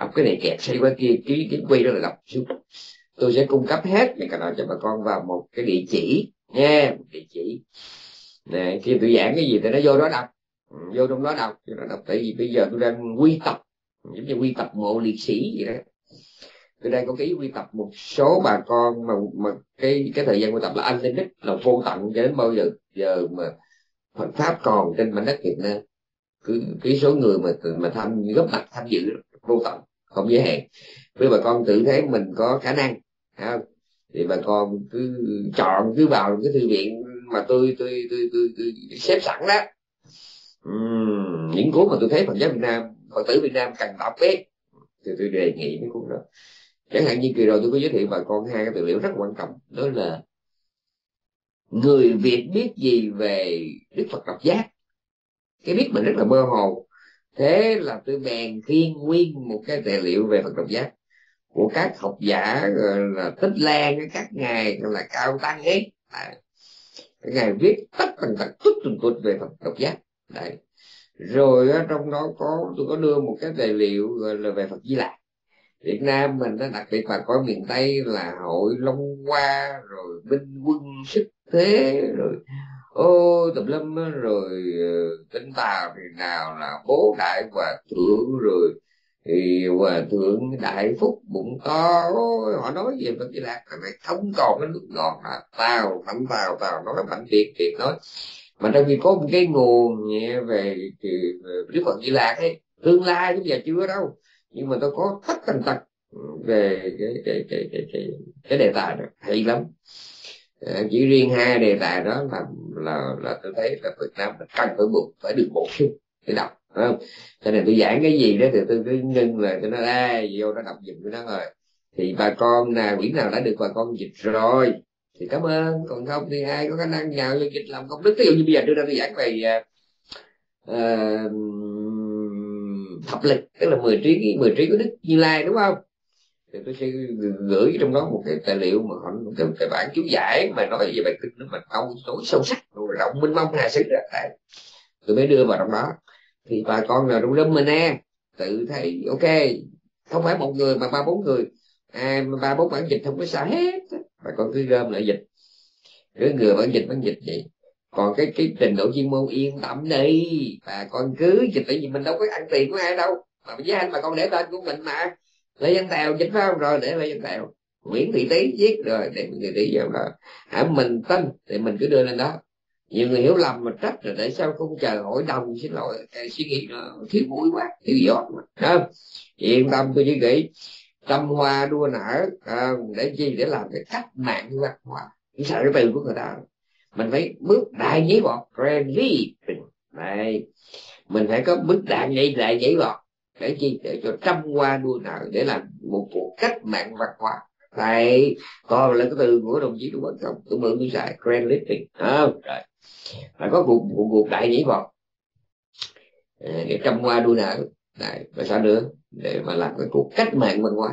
Đọc cái này kẹt xây qua kia ký quy đó là đọc. Tôi sẽ cung cấp hết những cái đó cho bà con vào một cái địa chỉ nha, một địa chỉ này, khi tôi giảng cái gì thì nó vô đó đọc, vô trong đó đọc, tại vì bây giờ tôi đang quy tập, giống như quy tập mộ liệt sĩ vậy đó. Tôi đang có cái ý quy tập một số bà con mà cái thời gian quy tập là anh lên đích là vô tận cho đến bao giờ mà Phật pháp còn trên mảnh đất Việt Nam, cứ cái số người mà góp mặt tham dự vô tận không giới hạn. Với bà con tự thấy mình có khả năng không? Thì bà con cứ vào cái thư viện mà tôi xếp sẵn đó, Những cuốn mà tôi thấy Phật giáo Việt Nam, Phật tử Việt Nam cần đọc biết thì tôi đề nghị mấy cuốn đó. Chẳng hạn như kỳ rồi tôi có giới thiệu bà con hai cái tài liệu rất quan trọng, đó là Người Việt biết gì về Đức Phật độc giác. Cái biết mình rất là mơ hồ, thế là tôi bèn khiên nguyên một cái tài liệu về Phật độc giác của các học giả là Tích Lan, các ngài là Cao Tăng ấy, cái ngài viết tất tần tật tút từng tút về Phật độc giác. Đấy. Rồi trong đó có tôi có đưa một cái tài liệu là về Phật Di Lặc. Việt Nam mình nó đặc biệt là có miền Tây là hội Long Hoa, rồi binh quân sức thế, rồi tùm lâm, rồi Tinh Tào thì nào là Bố Đại Hòa Thượng, rồi thì Hòa Thượng Đại Phúc Bụng To. Họ nói về Phật Di Lặc này không còn cái nước ngọt là tao nói mạnh Việt nói. Mà trong khi có một cái nguồn về Đức Phật Di Lặc ấy, tương lai bây giờ chưa đâu, nhưng mà tôi có tất tần tật về cái đề tài đó hay lắm. Chỉ riêng hai đề tài đó là tôi thấy là Việt Nam cần phải được bổ sung để đọc, phải không? Cho nên tôi giảng cái gì đó thì tôi cứ ngưng lại, tôi nói vô nó đọc giùm tôi nó rồi. Thì bà con nào quyển nào đã được bà con dịch rồi thì cảm ơn, còn không thì ai có khả năng nào dịch làm công đức. Ví dụ như bây giờ tôi giảng về thập lực, tức là 10 trí của Đức Như Lai, đúng không? Thì tôi sẽ gửi trong đó một cái tài liệu mà họ cái bản chú giải mà nói về bài kinh nó mà ông tối sâu sắc, rộng minh mông hà sức ra tại. Tôi mới đưa vào trong đó. Thì bà con nào trong lớp mình tự thấy ok, không phải một người mà 3-4 người, 3-4 bản dịch không có sao hết, bà con cứ gom lại dịch. Cứ người bản dịch vậy. Còn cái trình độ chuyên môn yên tâm đi, bà con cứ dịch, tại vì mình đâu có ăn tiền của ai đâu, mà với anh bà con để tên của mình mà Lê Văn Tèo dịch phải không, rồi để Lê Văn Tèo, Nguyễn Thị Tý viết rồi để Nguyễn Thị Tý vào đó, mình tin thì mình cứ đưa lên đó. Nhiều người hiểu lầm mà trách rồi tại sao không chờ hội đồng, xin lỗi cái suy nghĩ nó thiếu mũi quá, thiếu giọt mà. Yên tâm, tôi chỉ nghĩ trăm hoa đua nở để chi, để làm cái cách mạng văn hóa, cái sợ cái từ của người ta. Mình phải bước đại nhảy bọt grand leaping này, mình phải có bước đại nhảy bọt để chi, để cho trăm hoa đua nở, để làm một cuộc cách mạng văn hóa này. Còn là cái từ của đồng chí Đỗ Văn Công, tụi mượn tôi xài grand leaping không, rồi phải có cuộc đại nhảy bọt để trăm hoa đua nở này, và sao nữa để mà làm cái cuộc cách mạng văn hóa.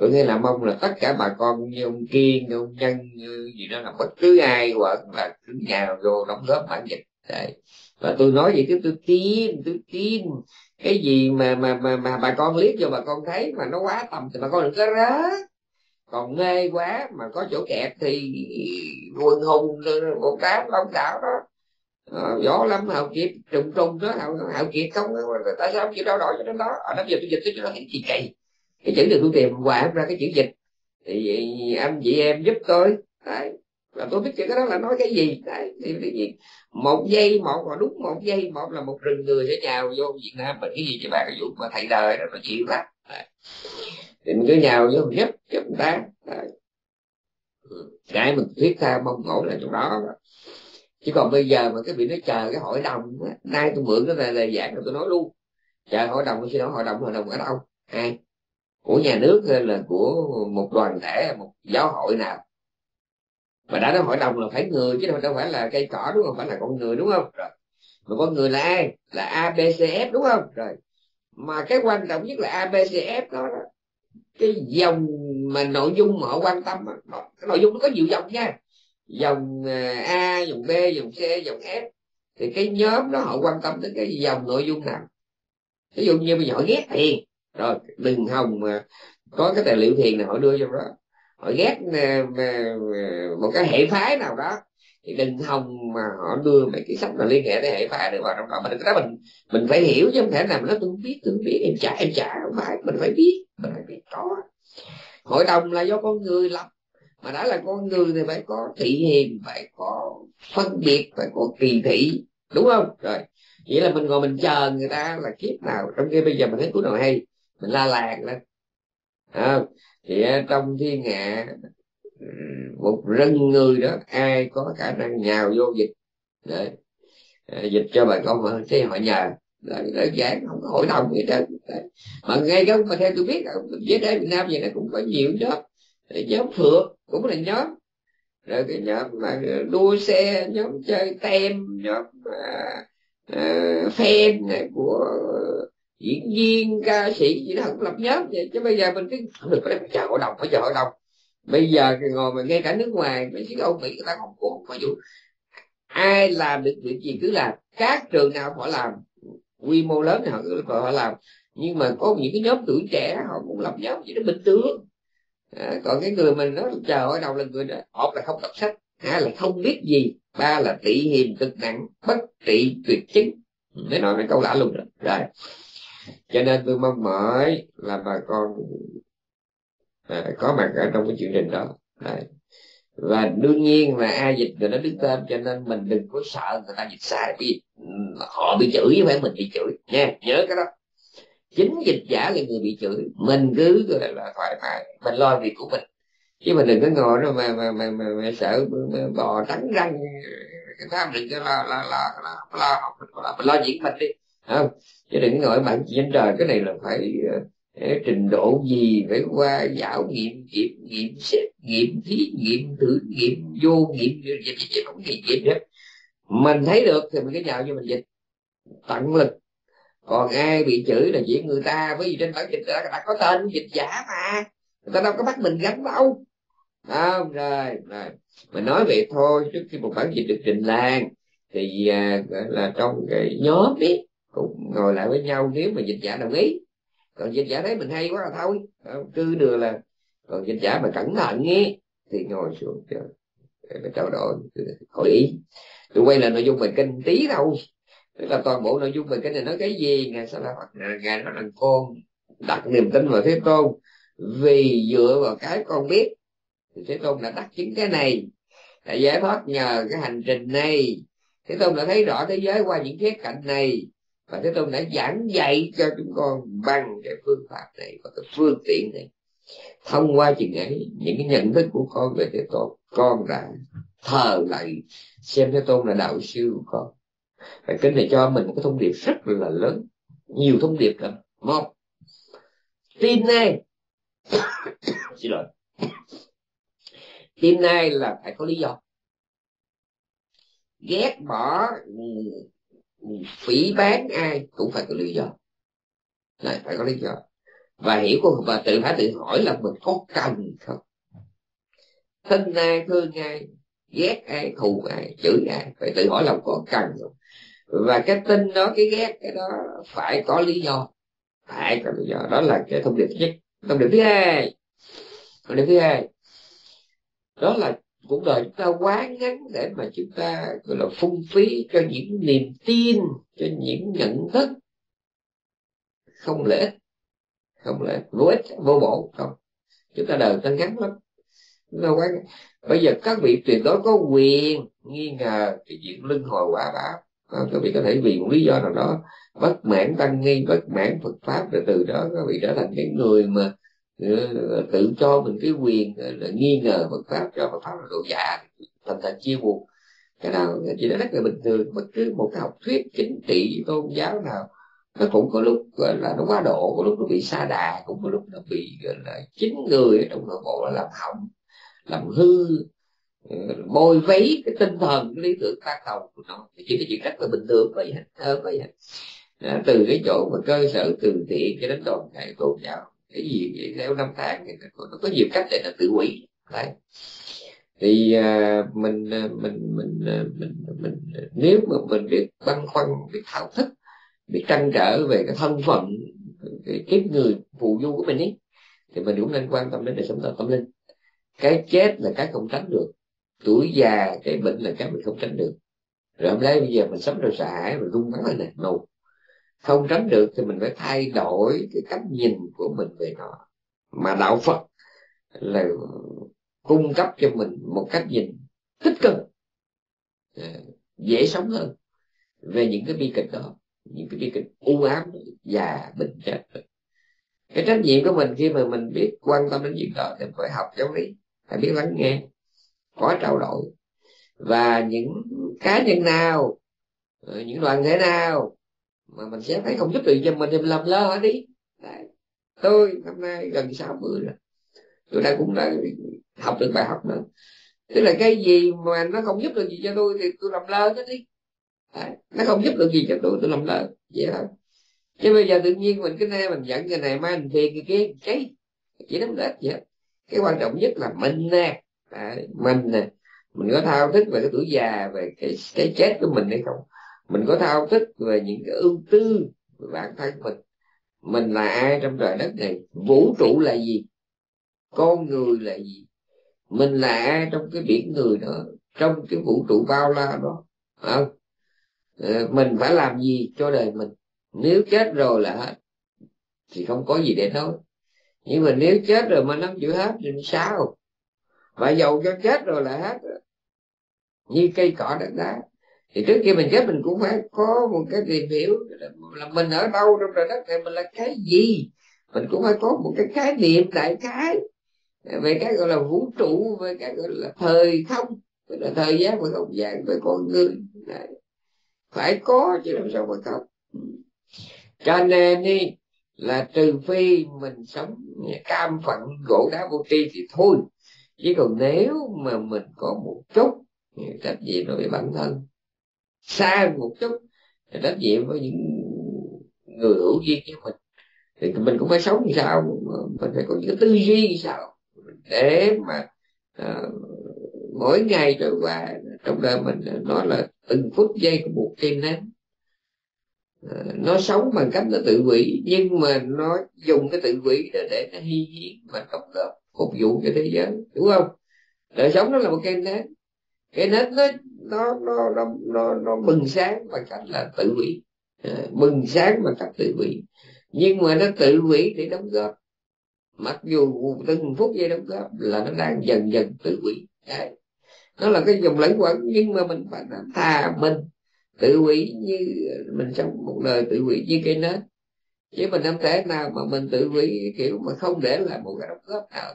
Có nghĩa là mong là tất cả bà con như ông Kiên, ông Nhân, như gì đó, là bất cứ ai hoặc là cứ nhà vô đóng góp bản dịch. Đấy. Và tôi nói vậy chứ tôi tin cái gì mà bà con liếc vô bà con thấy mà nó quá tầm thì bà con đừng có rớt. Còn mê quá mà có chỗ kẹt thì quần hùng một đám đông đảo đó, võ lắm hào kiệt trùng đó, hào kiệt không, tại sao không chịu đau đổi cho đến đó? Nó giờ tôi dịch cho nó thấy gì kỳ. Cái chữ được tôi tìm hoài ra cái chữ dịch, thì anh chị em giúp tôi. Đấy. Và tôi biết chữ cái đó là nói cái gì. Đấy. Thì một giây một, và đúng một giây một là một rừng người sẽ nhào vô Việt Nam mình. Cái gì cho bà cái vụ mà thầy đời đó nó chịu lắm. Thì mình cứ nhào vô mình giúp người ta. Đấy. Cái mình thuyết tha mong ngộ là trong đó. Chứ còn bây giờ mà cái bị nó chờ cái hội đồng đó. Nay tôi mượn cái này là giảng rồi tôi nói luôn, chờ hội đồng xin lỗi, hội đồng ở đâu? Ai? Của nhà nước hay là của một đoàn thể, một giáo hội nào? Mà đã nói hội đồng là phải người chứ đâu phải là cây cỏ, đúng không? Phải là con người, đúng không? Rồi. Mà con người là ai? Là ABCF, đúng không? Rồi. Mà cái quan trọng nhất là ABCF đó, cái dòng mà nội dung mà họ quan tâm, cái nội dung nó có nhiều dòng nha. Dòng A, dòng B, dòng C, dòng F. Thì cái nhóm đó họ quan tâm đến cái dòng nội dung nào? Ví dụ như bây giờ họ ghét tiền, rồi đừng hòng mà có cái tài liệu thiền này họ đưa cho đó, họ ghét một cái hệ phái nào đó thì đừng hòng mà họ đưa mấy cái sách mà liên hệ tới hệ phái được vào trong đó. Mà cái đó mình phải hiểu chứ không thể nào nó tôi không biết em trả không phải, mình phải biết có. Hội đồng là do con người lập, mà đã là con người thì phải có thị hiền, phải có phân biệt, phải có kỳ thị, đúng không? Rồi vậy là mình ngồi mình chờ người ta là kiếp nào, trong khi bây giờ mình thấy cuốn nào hay mình la làng lên. Thì trong thiên hạ một rân người đó, ai có khả năng nhào vô dịch. Đấy. dịch cho bà con thế họ nhờ là đơn giản, không có hội đồng gì đâu. Mà ngay gốc mà theo tôi biết dưới đây Việt Nam vậy nó cũng có nhiều nhóm, nhóm phượt cũng là nhóm, rồi cái nhóm mà đua xe, nhóm chơi tem, nhóm fan này của diễn viên ca sĩ gì đó cũng lập nhóm vậy. Chứ bây giờ mình cứ không được chờ hội đồng, phải chờ hội đồng. Bây giờ thì ngồi mà ngay cả nước ngoài, mấy cái ông Mỹ người ta không có vụ ai làm được việc gì cứ làm, các trường nào họ làm, quy mô lớn thì họ làm. Nhưng mà có những cái nhóm tuổi trẻ họ cũng lập nhóm gì đó bình thường. Còn cái người mình nó chờ hội đồng là người đó, một là không đọc sách, hai là không biết gì, ba là tị hiềm cực nặng, bất trị tuyệt chứng. Mới nói mấy câu lạ luôn rồi. Cho nên tôi mong mỏi là bà con có mặt ở trong cái chương trình đó. Đấy. Và đương nhiên là ai dịch người nó đứng tên, cho nên mình đừng có sợ người ta dịch sai, vì họ bị chửi chứ phải mình bị chửi nha, nhớ cái đó. Chính dịch giả là người bị chửi, mình cứ là thoải mái, mình lo việc của mình, chứ mình đừng có ngồi đó mà sợ bò trắng răng, đừng có lo mình lo diễn mình đi, không? Chứ đừng ngồi bạn trên trời cái này là phải trình độ gì, phải qua dạo nghiệm, kiểm nghiệm xét nghiệm, thí nghiệm, thử nghiệm, vô nghiệm, dịch không kỳ dịch hết. Mình thấy được thì mình cứ nhào cho mình dịch tận lực. Còn ai bị chửi là chuyện người ta, bởi vì trên bản dịch đã có tên dịch giả mà, người ta đâu có bắt mình gánh đâu. Không, rồi mình nói vậy thôi. Trước khi một bản dịch được trình làng thì là trong cái nhóm ấy cũng ngồi lại với nhau, nếu mà dịch giả đồng ý. Còn dịch giả thấy mình hay quá là thôi, cứ đưa là. Còn dịch giả mà cẩn thận nghe thì ngồi xuống để trao đổi hội ý. Tôi quay lại nội dung bài kinh tí đâu, tức là toàn bộ nội dung bài kinh này nói cái gì. Ngài Xá-lợi Phật nói rằng con đặt niềm tin vào Thế Tôn, vì dựa vào cái con biết thì Thế Tôn đã đắc chứng cái này, đã giải thoát nhờ cái hành trình này. Thế Tôn đã thấy rõ thế giới qua những khía cạnh này, và Thế Tôn đã giảng dạy cho chúng con bằng cái phương pháp này và cái phương tiện này. Thông qua chừng ấy, những cái nhận thức của con về Thế Tôn, con đã thờ lại xem Thế Tôn là đạo sư của con. Và kinh này cho mình một cái thông điệp rất là lớn, nhiều thông điệp lắm. Một, tin nay xin lỗi, tin nay là phải có lý do. Ghét bỏ, phỉ bán ai cũng phải có lý do. Này, phải có lý do. Và hiểu con, và tự hỏi là mình có cần không. Tin ai, thương ai, ghét ai, thù ai, chửi ai, phải tự hỏi là có cần không. Và cái tin đó, cái ghét cái đó phải có lý do, phải có lý do. Đó là cái thông điệp thứ nhất. Thông điệp thứ hai, đó là cuộc đời chúng ta quá ngắn để mà chúng ta gọi là phung phí cho những niềm tin, cho những nhận thức không lợi ích, vô ích, vô bổ không. Chúng ta đời ta ngắn lắm. Bây giờ các vị tuyệt đối có quyền nghi ngờ cái chuyện luân hồi quả báo. Các vị có thể vì một lý do nào đó bất mãn tăng nghi, bất mãn Phật pháp, rồi từ đó các vị trở thành cái người mà tự cho mình cái quyền là nghi ngờ Phật pháp, cho Phật pháp là đồ giả, thành chia buộc. Cái nào chỉ nói rất là bình thường. Bất cứ một cái học thuyết chính trị tôn giáo nào, nó cũng có lúc gọi là nó quá độ, có lúc nó bị sa đà, cũng có lúc nó bị gọi là chính người trong nội bộ nó làm hỏng, làm hư, bôi vấy cái tinh thần, cái lý tưởng tác cầu của nó. Chỉ cái chuyện rất là bình thường vậy hết. Từ cái chỗ mà cơ sở từ thiện cho đến đoàn thể tôn giáo, cái gì vậy theo năm tháng thì nó có nhiều cách để nó tự hủy. Đấy. Thì mình nếu mà mình biết băn khoăn, biết thao thức, biết trăn trở về cái thân phận, cái kiếp người phù du của mình ấy, thì mình cũng nên quan tâm đến đời sống tâm linh. Cái chết là cái không tránh được, tuổi già, cái bệnh là cái mình không tránh được. Rồi hôm nay bây giờ mình sống rồi sợ hãi, mình run bắn lên nè, nụ không tránh được thì mình phải thay đổi cái cách nhìn của mình về nó. Mà đạo Phật là cung cấp cho mình một cách nhìn tích cực, dễ sống hơn về những cái bi kịch đó, những cái bi kịch u ám, già, bệnh, chết. Cái trách nhiệm của mình khi mà mình biết quan tâm đến việc đó thì phải học giáo lý, phải biết lắng nghe, có trao đổi. Và những cá nhân nào những đoàn thể nào mà mình sẽ thấy không giúp được cho mình thì mình làm lơ hỏi đi. Đấy. Tôi năm nay gần 60 rồi, tôi đã cũng đã học được bài học nữa, tức là cái gì mà nó không giúp được gì cho tôi thì tôi làm lơ nó đi. Đấy. Nó không giúp được gì cho tôi làm lơ vậy thôi. Chứ bây giờ tự nhiên mình cái nay mình giận người này, mai mình thiệt người kia, cái chỉ nắm đếch vậy. Cái quan trọng nhất là mình nè, mình nè, mình có thao thức về cái tuổi già, về cái chết của mình hay không, mình có thao thức về những cái ưu tư về bản thân mình là ai trong trời đất này, vũ trụ là gì, con người là gì, mình là ai trong cái biển người đó, trong cái vũ trụ bao la đó, không? Mình phải làm gì cho đời mình? Nếu chết rồi là hết thì không có gì để nói, nhưng mà nếu chết rồi mà nắm giữ hết thì sao? Và dầu cho chết rồi là hết, như cây cỏ đất đá, thì trước khi mình chết mình cũng phải có một cái tìm hiểu là mình ở đâu trong trời đất này, mình là cái gì, mình cũng phải có một cái khái niệm đại khái về cái gọi là vũ trụ, về cái gọi là thời không, là thời gian và không gian, với con người. Đấy. Phải có chứ làm sao mà không. Cho nên đi là trừ phi mình sống cam phận gỗ đá vô tri thì thôi, chứ còn nếu mà mình có một chút trách nhiệm đối với bản thân, xa một chút trách nhiệm với những người hữu duyên với mình, thì mình cũng phải sống như sao, mình phải có những tư duy như sao để mà mỗi ngày trôi qua trong đời mình, nó là từng phút giây của một cây nến. Nó sống bằng cách nó tự hủy, nhưng mà nó dùng cái tự hủy đó để nó hy hiến và cộng đồng phục vụ cho thế giới, đúng không? Đời sống nó là một cây nến, cây nến nó bừng sáng bằng cách là tự hủy, bừng sáng bằng cách tự hủy, nhưng mà nó tự hủy để đóng góp, mặc dù từng phút giây đóng góp là nó đang dần dần tự hủy. Đấy. Nó là cái dòng lẫn quẩn, nhưng mà mình phải thà mình tự hủy, như mình sống một đời tự hủy như cái nết, chứ mình không thể nào mà mình tự hủy kiểu mà không để lại một cái đóng góp nào.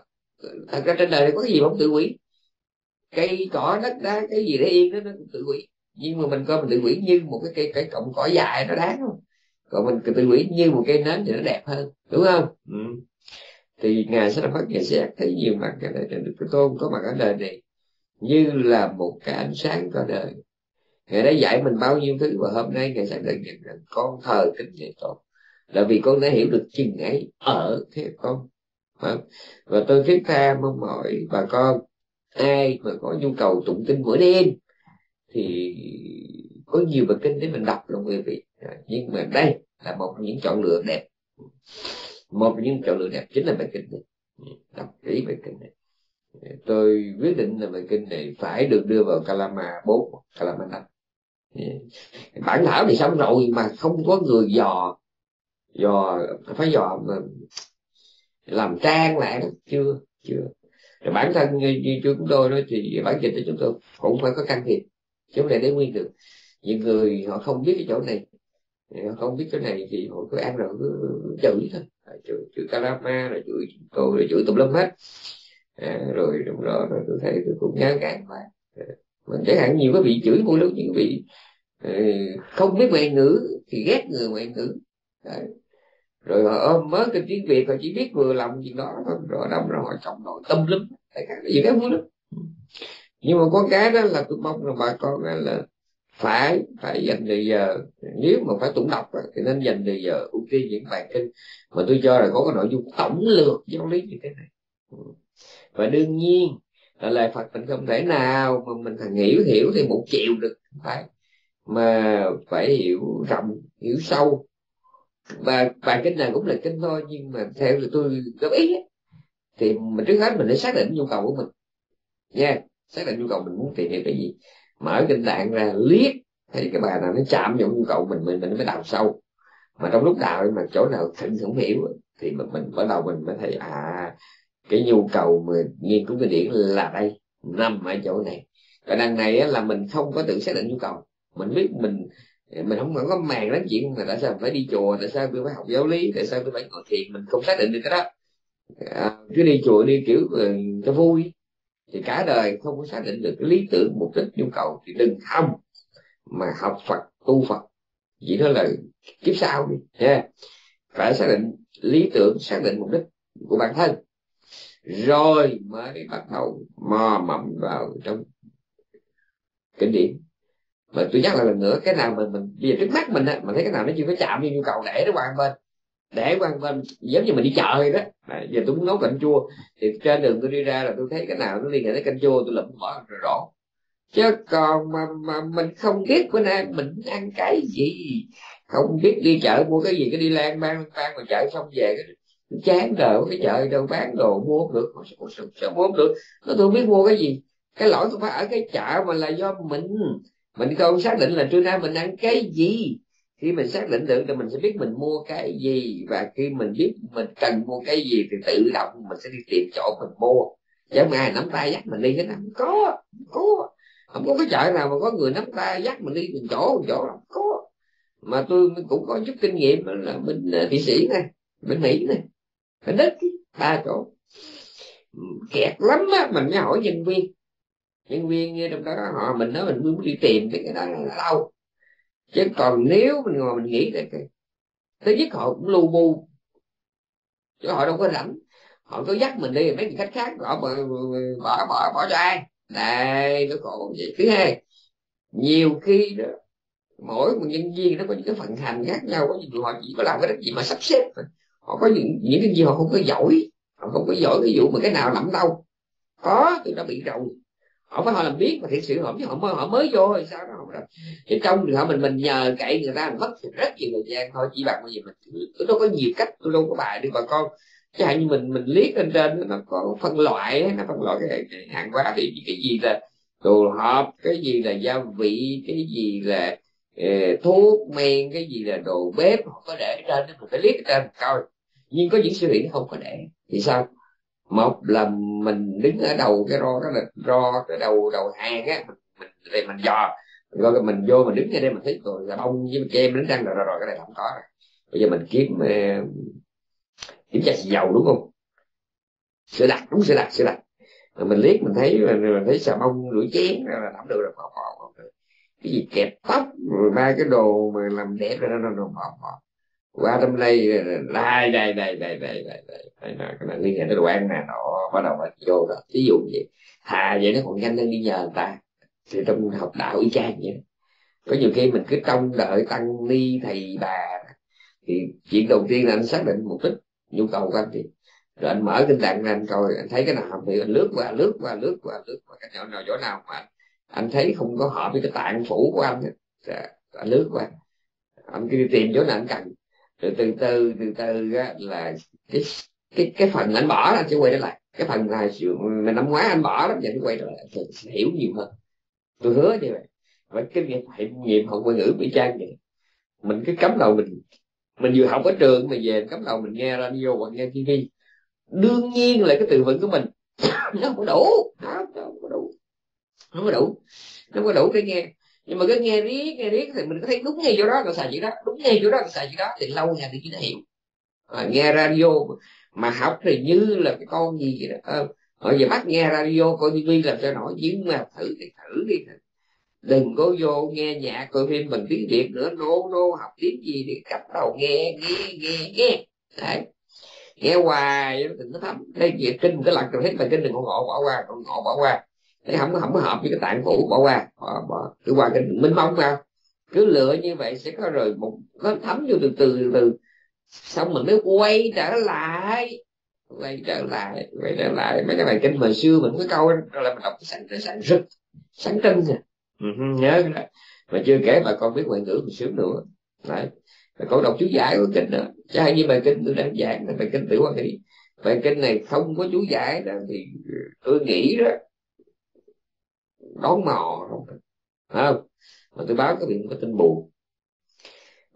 Thật ra trên đời này có cái gì không tự hủy, cây cỏ đất đá cái gì để yên đó nó cũng tự hủy, nhưng mà mình coi mình tự hủy như một cái cây, cái cọng cỏ dài nó đáng không, còn mình tự hủy như một cây nến thì nó đẹp hơn, đúng không? Thì ngài sẽ phát ngài sẽ thấy nhiều mặt cái này, cái tôn có mặt ở đời này như là một cái ánh sáng cả đời. Ngài đã dạy mình bao nhiêu thứ, và hôm nay ngài xác định rằng con thờ kính thầy Tôn là vì con đã hiểu được chừng ấy ở thế con. Và tôi thiết tha mong mỏi bà con ai mà có nhu cầu tụng kinh mỗi đêm thì có nhiều bài kinh để mình đọc luôn quý vị. Nhưng mà đây là một những chọn lựa đẹp, một những chọn lựa đẹp chính là bài kinh này, đọc kỹ bài kinh này. Tôi quyết định là bài kinh này phải được đưa vào Kalama 4, Kalama 5. Bản thảo thì xong rồi mà không có người dò phải dò mà làm trang lại đó, chưa. Rồi bản thân như chúng tôi đó thì bản dịch thì chúng tôi cũng phải có can thiệp, chúng này để nguyên được. Những người họ không biết cái chỗ này, họ không biết chỗ này thì họ cứ ăn rồi cứ chửi thôi, chửi Kalama rồi chửi chúng tôi rồi chửi tùm lum hết. Rồi trong đó rồi tôi thấy tôi cũng ngán ngán mà mình chẳng hạn nhiều cái vị chửi vô lúc những vị không biết ngoại ngữ thì ghét người ngoại ngữ. Đấy. Rồi họ ôm mớ cái tiếng Việt, họ chỉ biết vừa lòng chuyện đó thôi, rồi đâm ra họ trọng nội tâm lắm, tại các gì cái vui lắm. Nhưng mà có cái đó là tôi mong là bà con là phải dành thời giờ, nếu mà phải tụng đọc thì nên dành thời giờ ưu tiên những bài kinh mà tôi cho là có cái nội dung tổng lược giáo lý như thế này. Và đương nhiên là lời Phật mình không thể nào mà mình thằng hiểu thì một chiều được, mà phải hiểu rộng hiểu sâu. Và bài kinh này cũng là kinh thôi, nhưng mà theo tôi góp ý ấy, thì mình trước hết mình phải xác định nhu cầu của mình nha, xác định nhu cầu mình muốn tìm hiểu cái gì, mở kinh tạng ra liếc thì cái bài nào nó chạm vào nhu cầu mình mới đào sâu. Mà trong lúc đào mà chỗ nào thỉnh không hiểu thì mình bắt đầu mình mới thấy cái nhu cầu mà nghiên cứu kinh điển là đây, nằm ở chỗ này. Còn đằng này là mình không có tự xác định nhu cầu, mình biết mình không có màng lắm chuyện là tại sao mình phải đi chùa, tại sao tôi phải học giáo lý, tại sao tôi phải ngồi thiền, mình không xác định được cái đó. Cứ đi chùa đi kiểu cho vui thì cả đời không có xác định được cái lý tưởng, mục đích, nhu cầu, thì đừng hòng mà học Phật tu Phật, chỉ đó là kiếp sau đi yeah. Phải xác định lý tưởng, xác định mục đích của bản thân rồi mới bắt đầu mò mẫm vào trong kinh điển. Mà tôi nhắc lại lần nữa, cái nào mình bây giờ trước mắt mình á, mình thấy cái nào nó chưa có chạm như nhu cầu để nó qua bên, để qua bên giống như mình đi chợ vậy đó. Giờ tôi muốn nấu canh chua thì trên đường tôi đi ra là tôi thấy cái nào nó liên hệ tới canh chua tôi lụm bỏ rồi đổ. Chứ còn mà mình không biết bữa nay mình ăn cái gì, không biết đi chợ mua cái gì, cái đi lang bang mà chợ xong về cái chán đời cái chợ đâu bán đồ mua không được, sao mua không được, nó tôi biết mua cái gì. Cái lỗi không phải ở cái chợ mà là do mình không xác định là trưa nay mình ăn cái gì. Khi mình xác định được thì mình sẽ biết mình mua cái gì, và khi mình biết mình cần mua cái gì thì tự động mình sẽ đi tìm chỗ mình mua. Chẳng ai nắm tay dắt mình đi hết, không có cái chợ nào mà có người nắm tay dắt mình đi một chỗ không có. Mà tôi cũng có chút kinh nghiệm là bên Thụy Sĩ này, bên Mỹ này, bên Đức, 3 chỗ kẹt lắm á, mình mới hỏi nhân viên trong đó họ, mình nói mình muốn đi tìm cái đó là lâu. Chứ còn nếu mình ngồi mình nghĩ là thứ nhất họ cũng lu bu chứ họ đâu có rảnh, họ cứ dắt mình đi mấy người khách khác họ bỏ cho ai này, nó khổ vậy. Thứ hai, nhiều khi đó mỗi một nhân viên nó có những cái phần hành khác nhau, có những họ chỉ có làm cái đó gì mà sắp xếp, họ có những cái gì họ không có giỏi, ví dụ mà cái nào lắm đâu có tôi đã bị rồi. Họ phải họ làm biết mà thiệt sự họ chứ họ mới vô hay sao đó không rồi. Thì trong trường hợp mình nhờ cậy người ta mất rất nhiều thời gian thôi, chỉ bằng cái gì mình tôi đâu có nhiều cách, tôi đâu có bài được bà con. Chứ hạn như mình liếc lên trên nó có phân loại cái hàng hóa thì cái gì là đồ hộp, cái gì là gia vị, cái gì là thuốc men, cái gì là đồ bếp, họ có để trên đó, mình phải liếc trên coi. Nhưng có những siêu thị không có để thì sao? Một là mình đứng ở đầu cái ro, đó là ro cái đầu hàng á, mình dò rồi mình vô mình đứng ngay đây mình thấy rồi là bông với kem đánh răng rồi cái này không có rồi. Bây giờ mình kiếm chai xì dầu đúng không, sữa đặc rồi mình liếc mình thấy xà bông rửa chén rồi là không được rồi, bỏ cái gì kẹp tóc rồi ba cái đồ mà làm đẹp rồi nó bỏ qua trong đây đây cái này liên hệ tới đồ ăn nè, nó bắt đầu vô rồi. Ví dụ vậy, thà vậy nó còn nhanh hơn đi nhờ người ta. Thì trong học đạo y chang vậy đó. Có nhiều khi mình cứ trông đợi tăng ni thầy bà thì chuyện đầu tiên là anh xác định mục đích nhu cầu của anh đi, rồi anh mở kinh tạng ra anh coi, anh thấy cái nào hợp thì anh lướt qua cái nhỏ nào chỗ nào mà anh thấy không có hợp với cái tạng phủ của anh thì anh lướt qua, anh cứ đi tìm chỗ nào anh cần. Rồi từ từ á, là cái phần anh bỏ anh sẽ quay trở lại, cái phần này mình năm ngoái anh bỏ lắm giờ anh quay trở lại thì sẽ hiểu nhiều hơn, tôi hứa như vậy. Và kinh nghiệm học ngoại ngữ y chang vậy, mình cứ cắm đầu mình vừa học ở trường mà về cắm đầu mình nghe radio hoặc nghe TV, đương nhiên là cái từ vựng của mình nó không có đủ để nghe. Nhưng mà cứ nghe riết thì mình có thấy đúng ngay chỗ đó là xài chữ đó, thì lâu ngày thì chúng ta hiểu. Nghe radio mà học thì như là cái con gì vậy đó. Hồi giờ bắt nghe radio coi tivi làm sao nổi, nhưng mà thử đi, đừng có vô nghe nhạc coi phim bằng tiếng Việt nữa, nô học tiếng gì để cắm đầu nghe đấy, nghe hoài cho nó thấm. Đây về kinh một cái lần rồi hết, mà kinh đừng bỏ qua. Thấy không có hợp với cái tạng phủ bỏ qua, cứ qua cái minh mông vào, cứ lựa như vậy sẽ có rồi một nó thấm vô từ từ, xong mình mới quay trở lại mấy cái bài kinh hồi xưa mình có câu đó là mình đọc sáng trưng nè, nhớ cái đó. Mà chưa kể bà con biết ngoại ngữ một xíu nữa, đấy, bà con đọc chú giải của kinh nữa, chứ hay như bài kinh tôi đang giảng là bài kinh Tự Hoa Nghĩ, bài kinh này không có chú giải đó thì tôi nghĩ đó đón mò không, phải không? Mà tôi báo các bạn có tin buồn,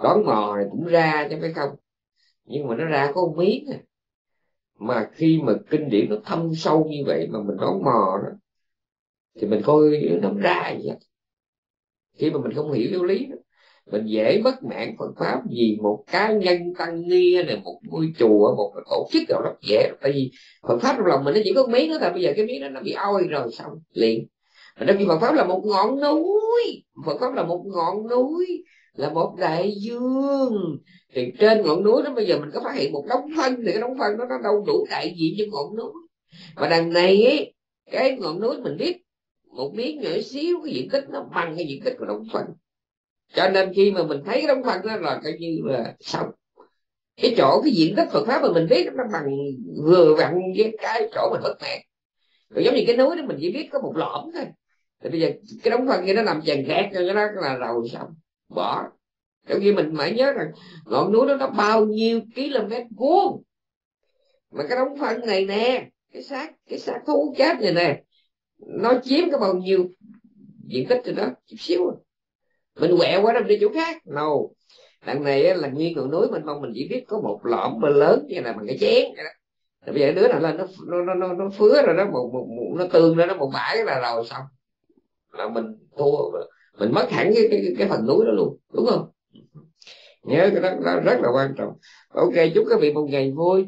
đón mò này cũng ra chứ phải không, nhưng mà nó ra có một miếng à. Mà khi mà kinh điển nó thâm sâu như vậy mà mình đón mò đó thì mình coi nó ra vậy. Khi mà mình không hiểu giáo lý đó, mình dễ bất mãn Phật pháp vì một cá nhân tăng ni này, một ngôi chùa, một tổ chức nào đó dễ. Tại vì Phật pháp trong lòng mình nó chỉ có miếng đó thôi, bây giờ cái miếng đó nó bị ôi rồi xong liền. Đó, khi Phật Pháp là một ngọn núi, Phật Pháp là một ngọn núi, là một đại dương. Thì trên ngọn núi đó bây giờ mình có phát hiện một đống phân, thì cái đống phân đó nó đâu đủ đại diện cho ngọn núi. Mà đằng này ấy, cái ngọn núi mình biết một miếng nhỏ xíu, cái diện tích nó bằng cái diện tích của đống phân. Cho nên khi mà mình thấy cái đống phân đó là coi như là xong. Cái chỗ cái diện tích Phật Pháp mà mình biết nó bằng vừa vặn với cái chỗ mình bất mãn. Còn giống như cái núi đó mình chỉ biết có một lõm thôi. Thì bây giờ cái đống phân kia nó nằm chèn kẹt cho nó là đầu xong, bỏ. Trong khi mình phải nhớ rằng ngọn núi đó nó bao nhiêu km vuông. Mà cái đống phân này nè, cái xác thú chết này nè, nó chiếm có bao nhiêu diện tích cho nó, chút xíu. Mình quẹo qua nằm đi chỗ khác. No. Đằng này là nguyên ngọn núi mình mong mình chỉ biết có một lõm bờ lớn như là bằng cái chén vậy đó. Thì bây giờ đứa nào lên nó phứa rồi đó, nó tương ra nó một bãi là đầu xong. Là mình thua, mình mất hẳn cái phần núi đó luôn, đúng không? Nhớ cái đó rất là quan trọng. Ok, chúc các vị một ngày vui.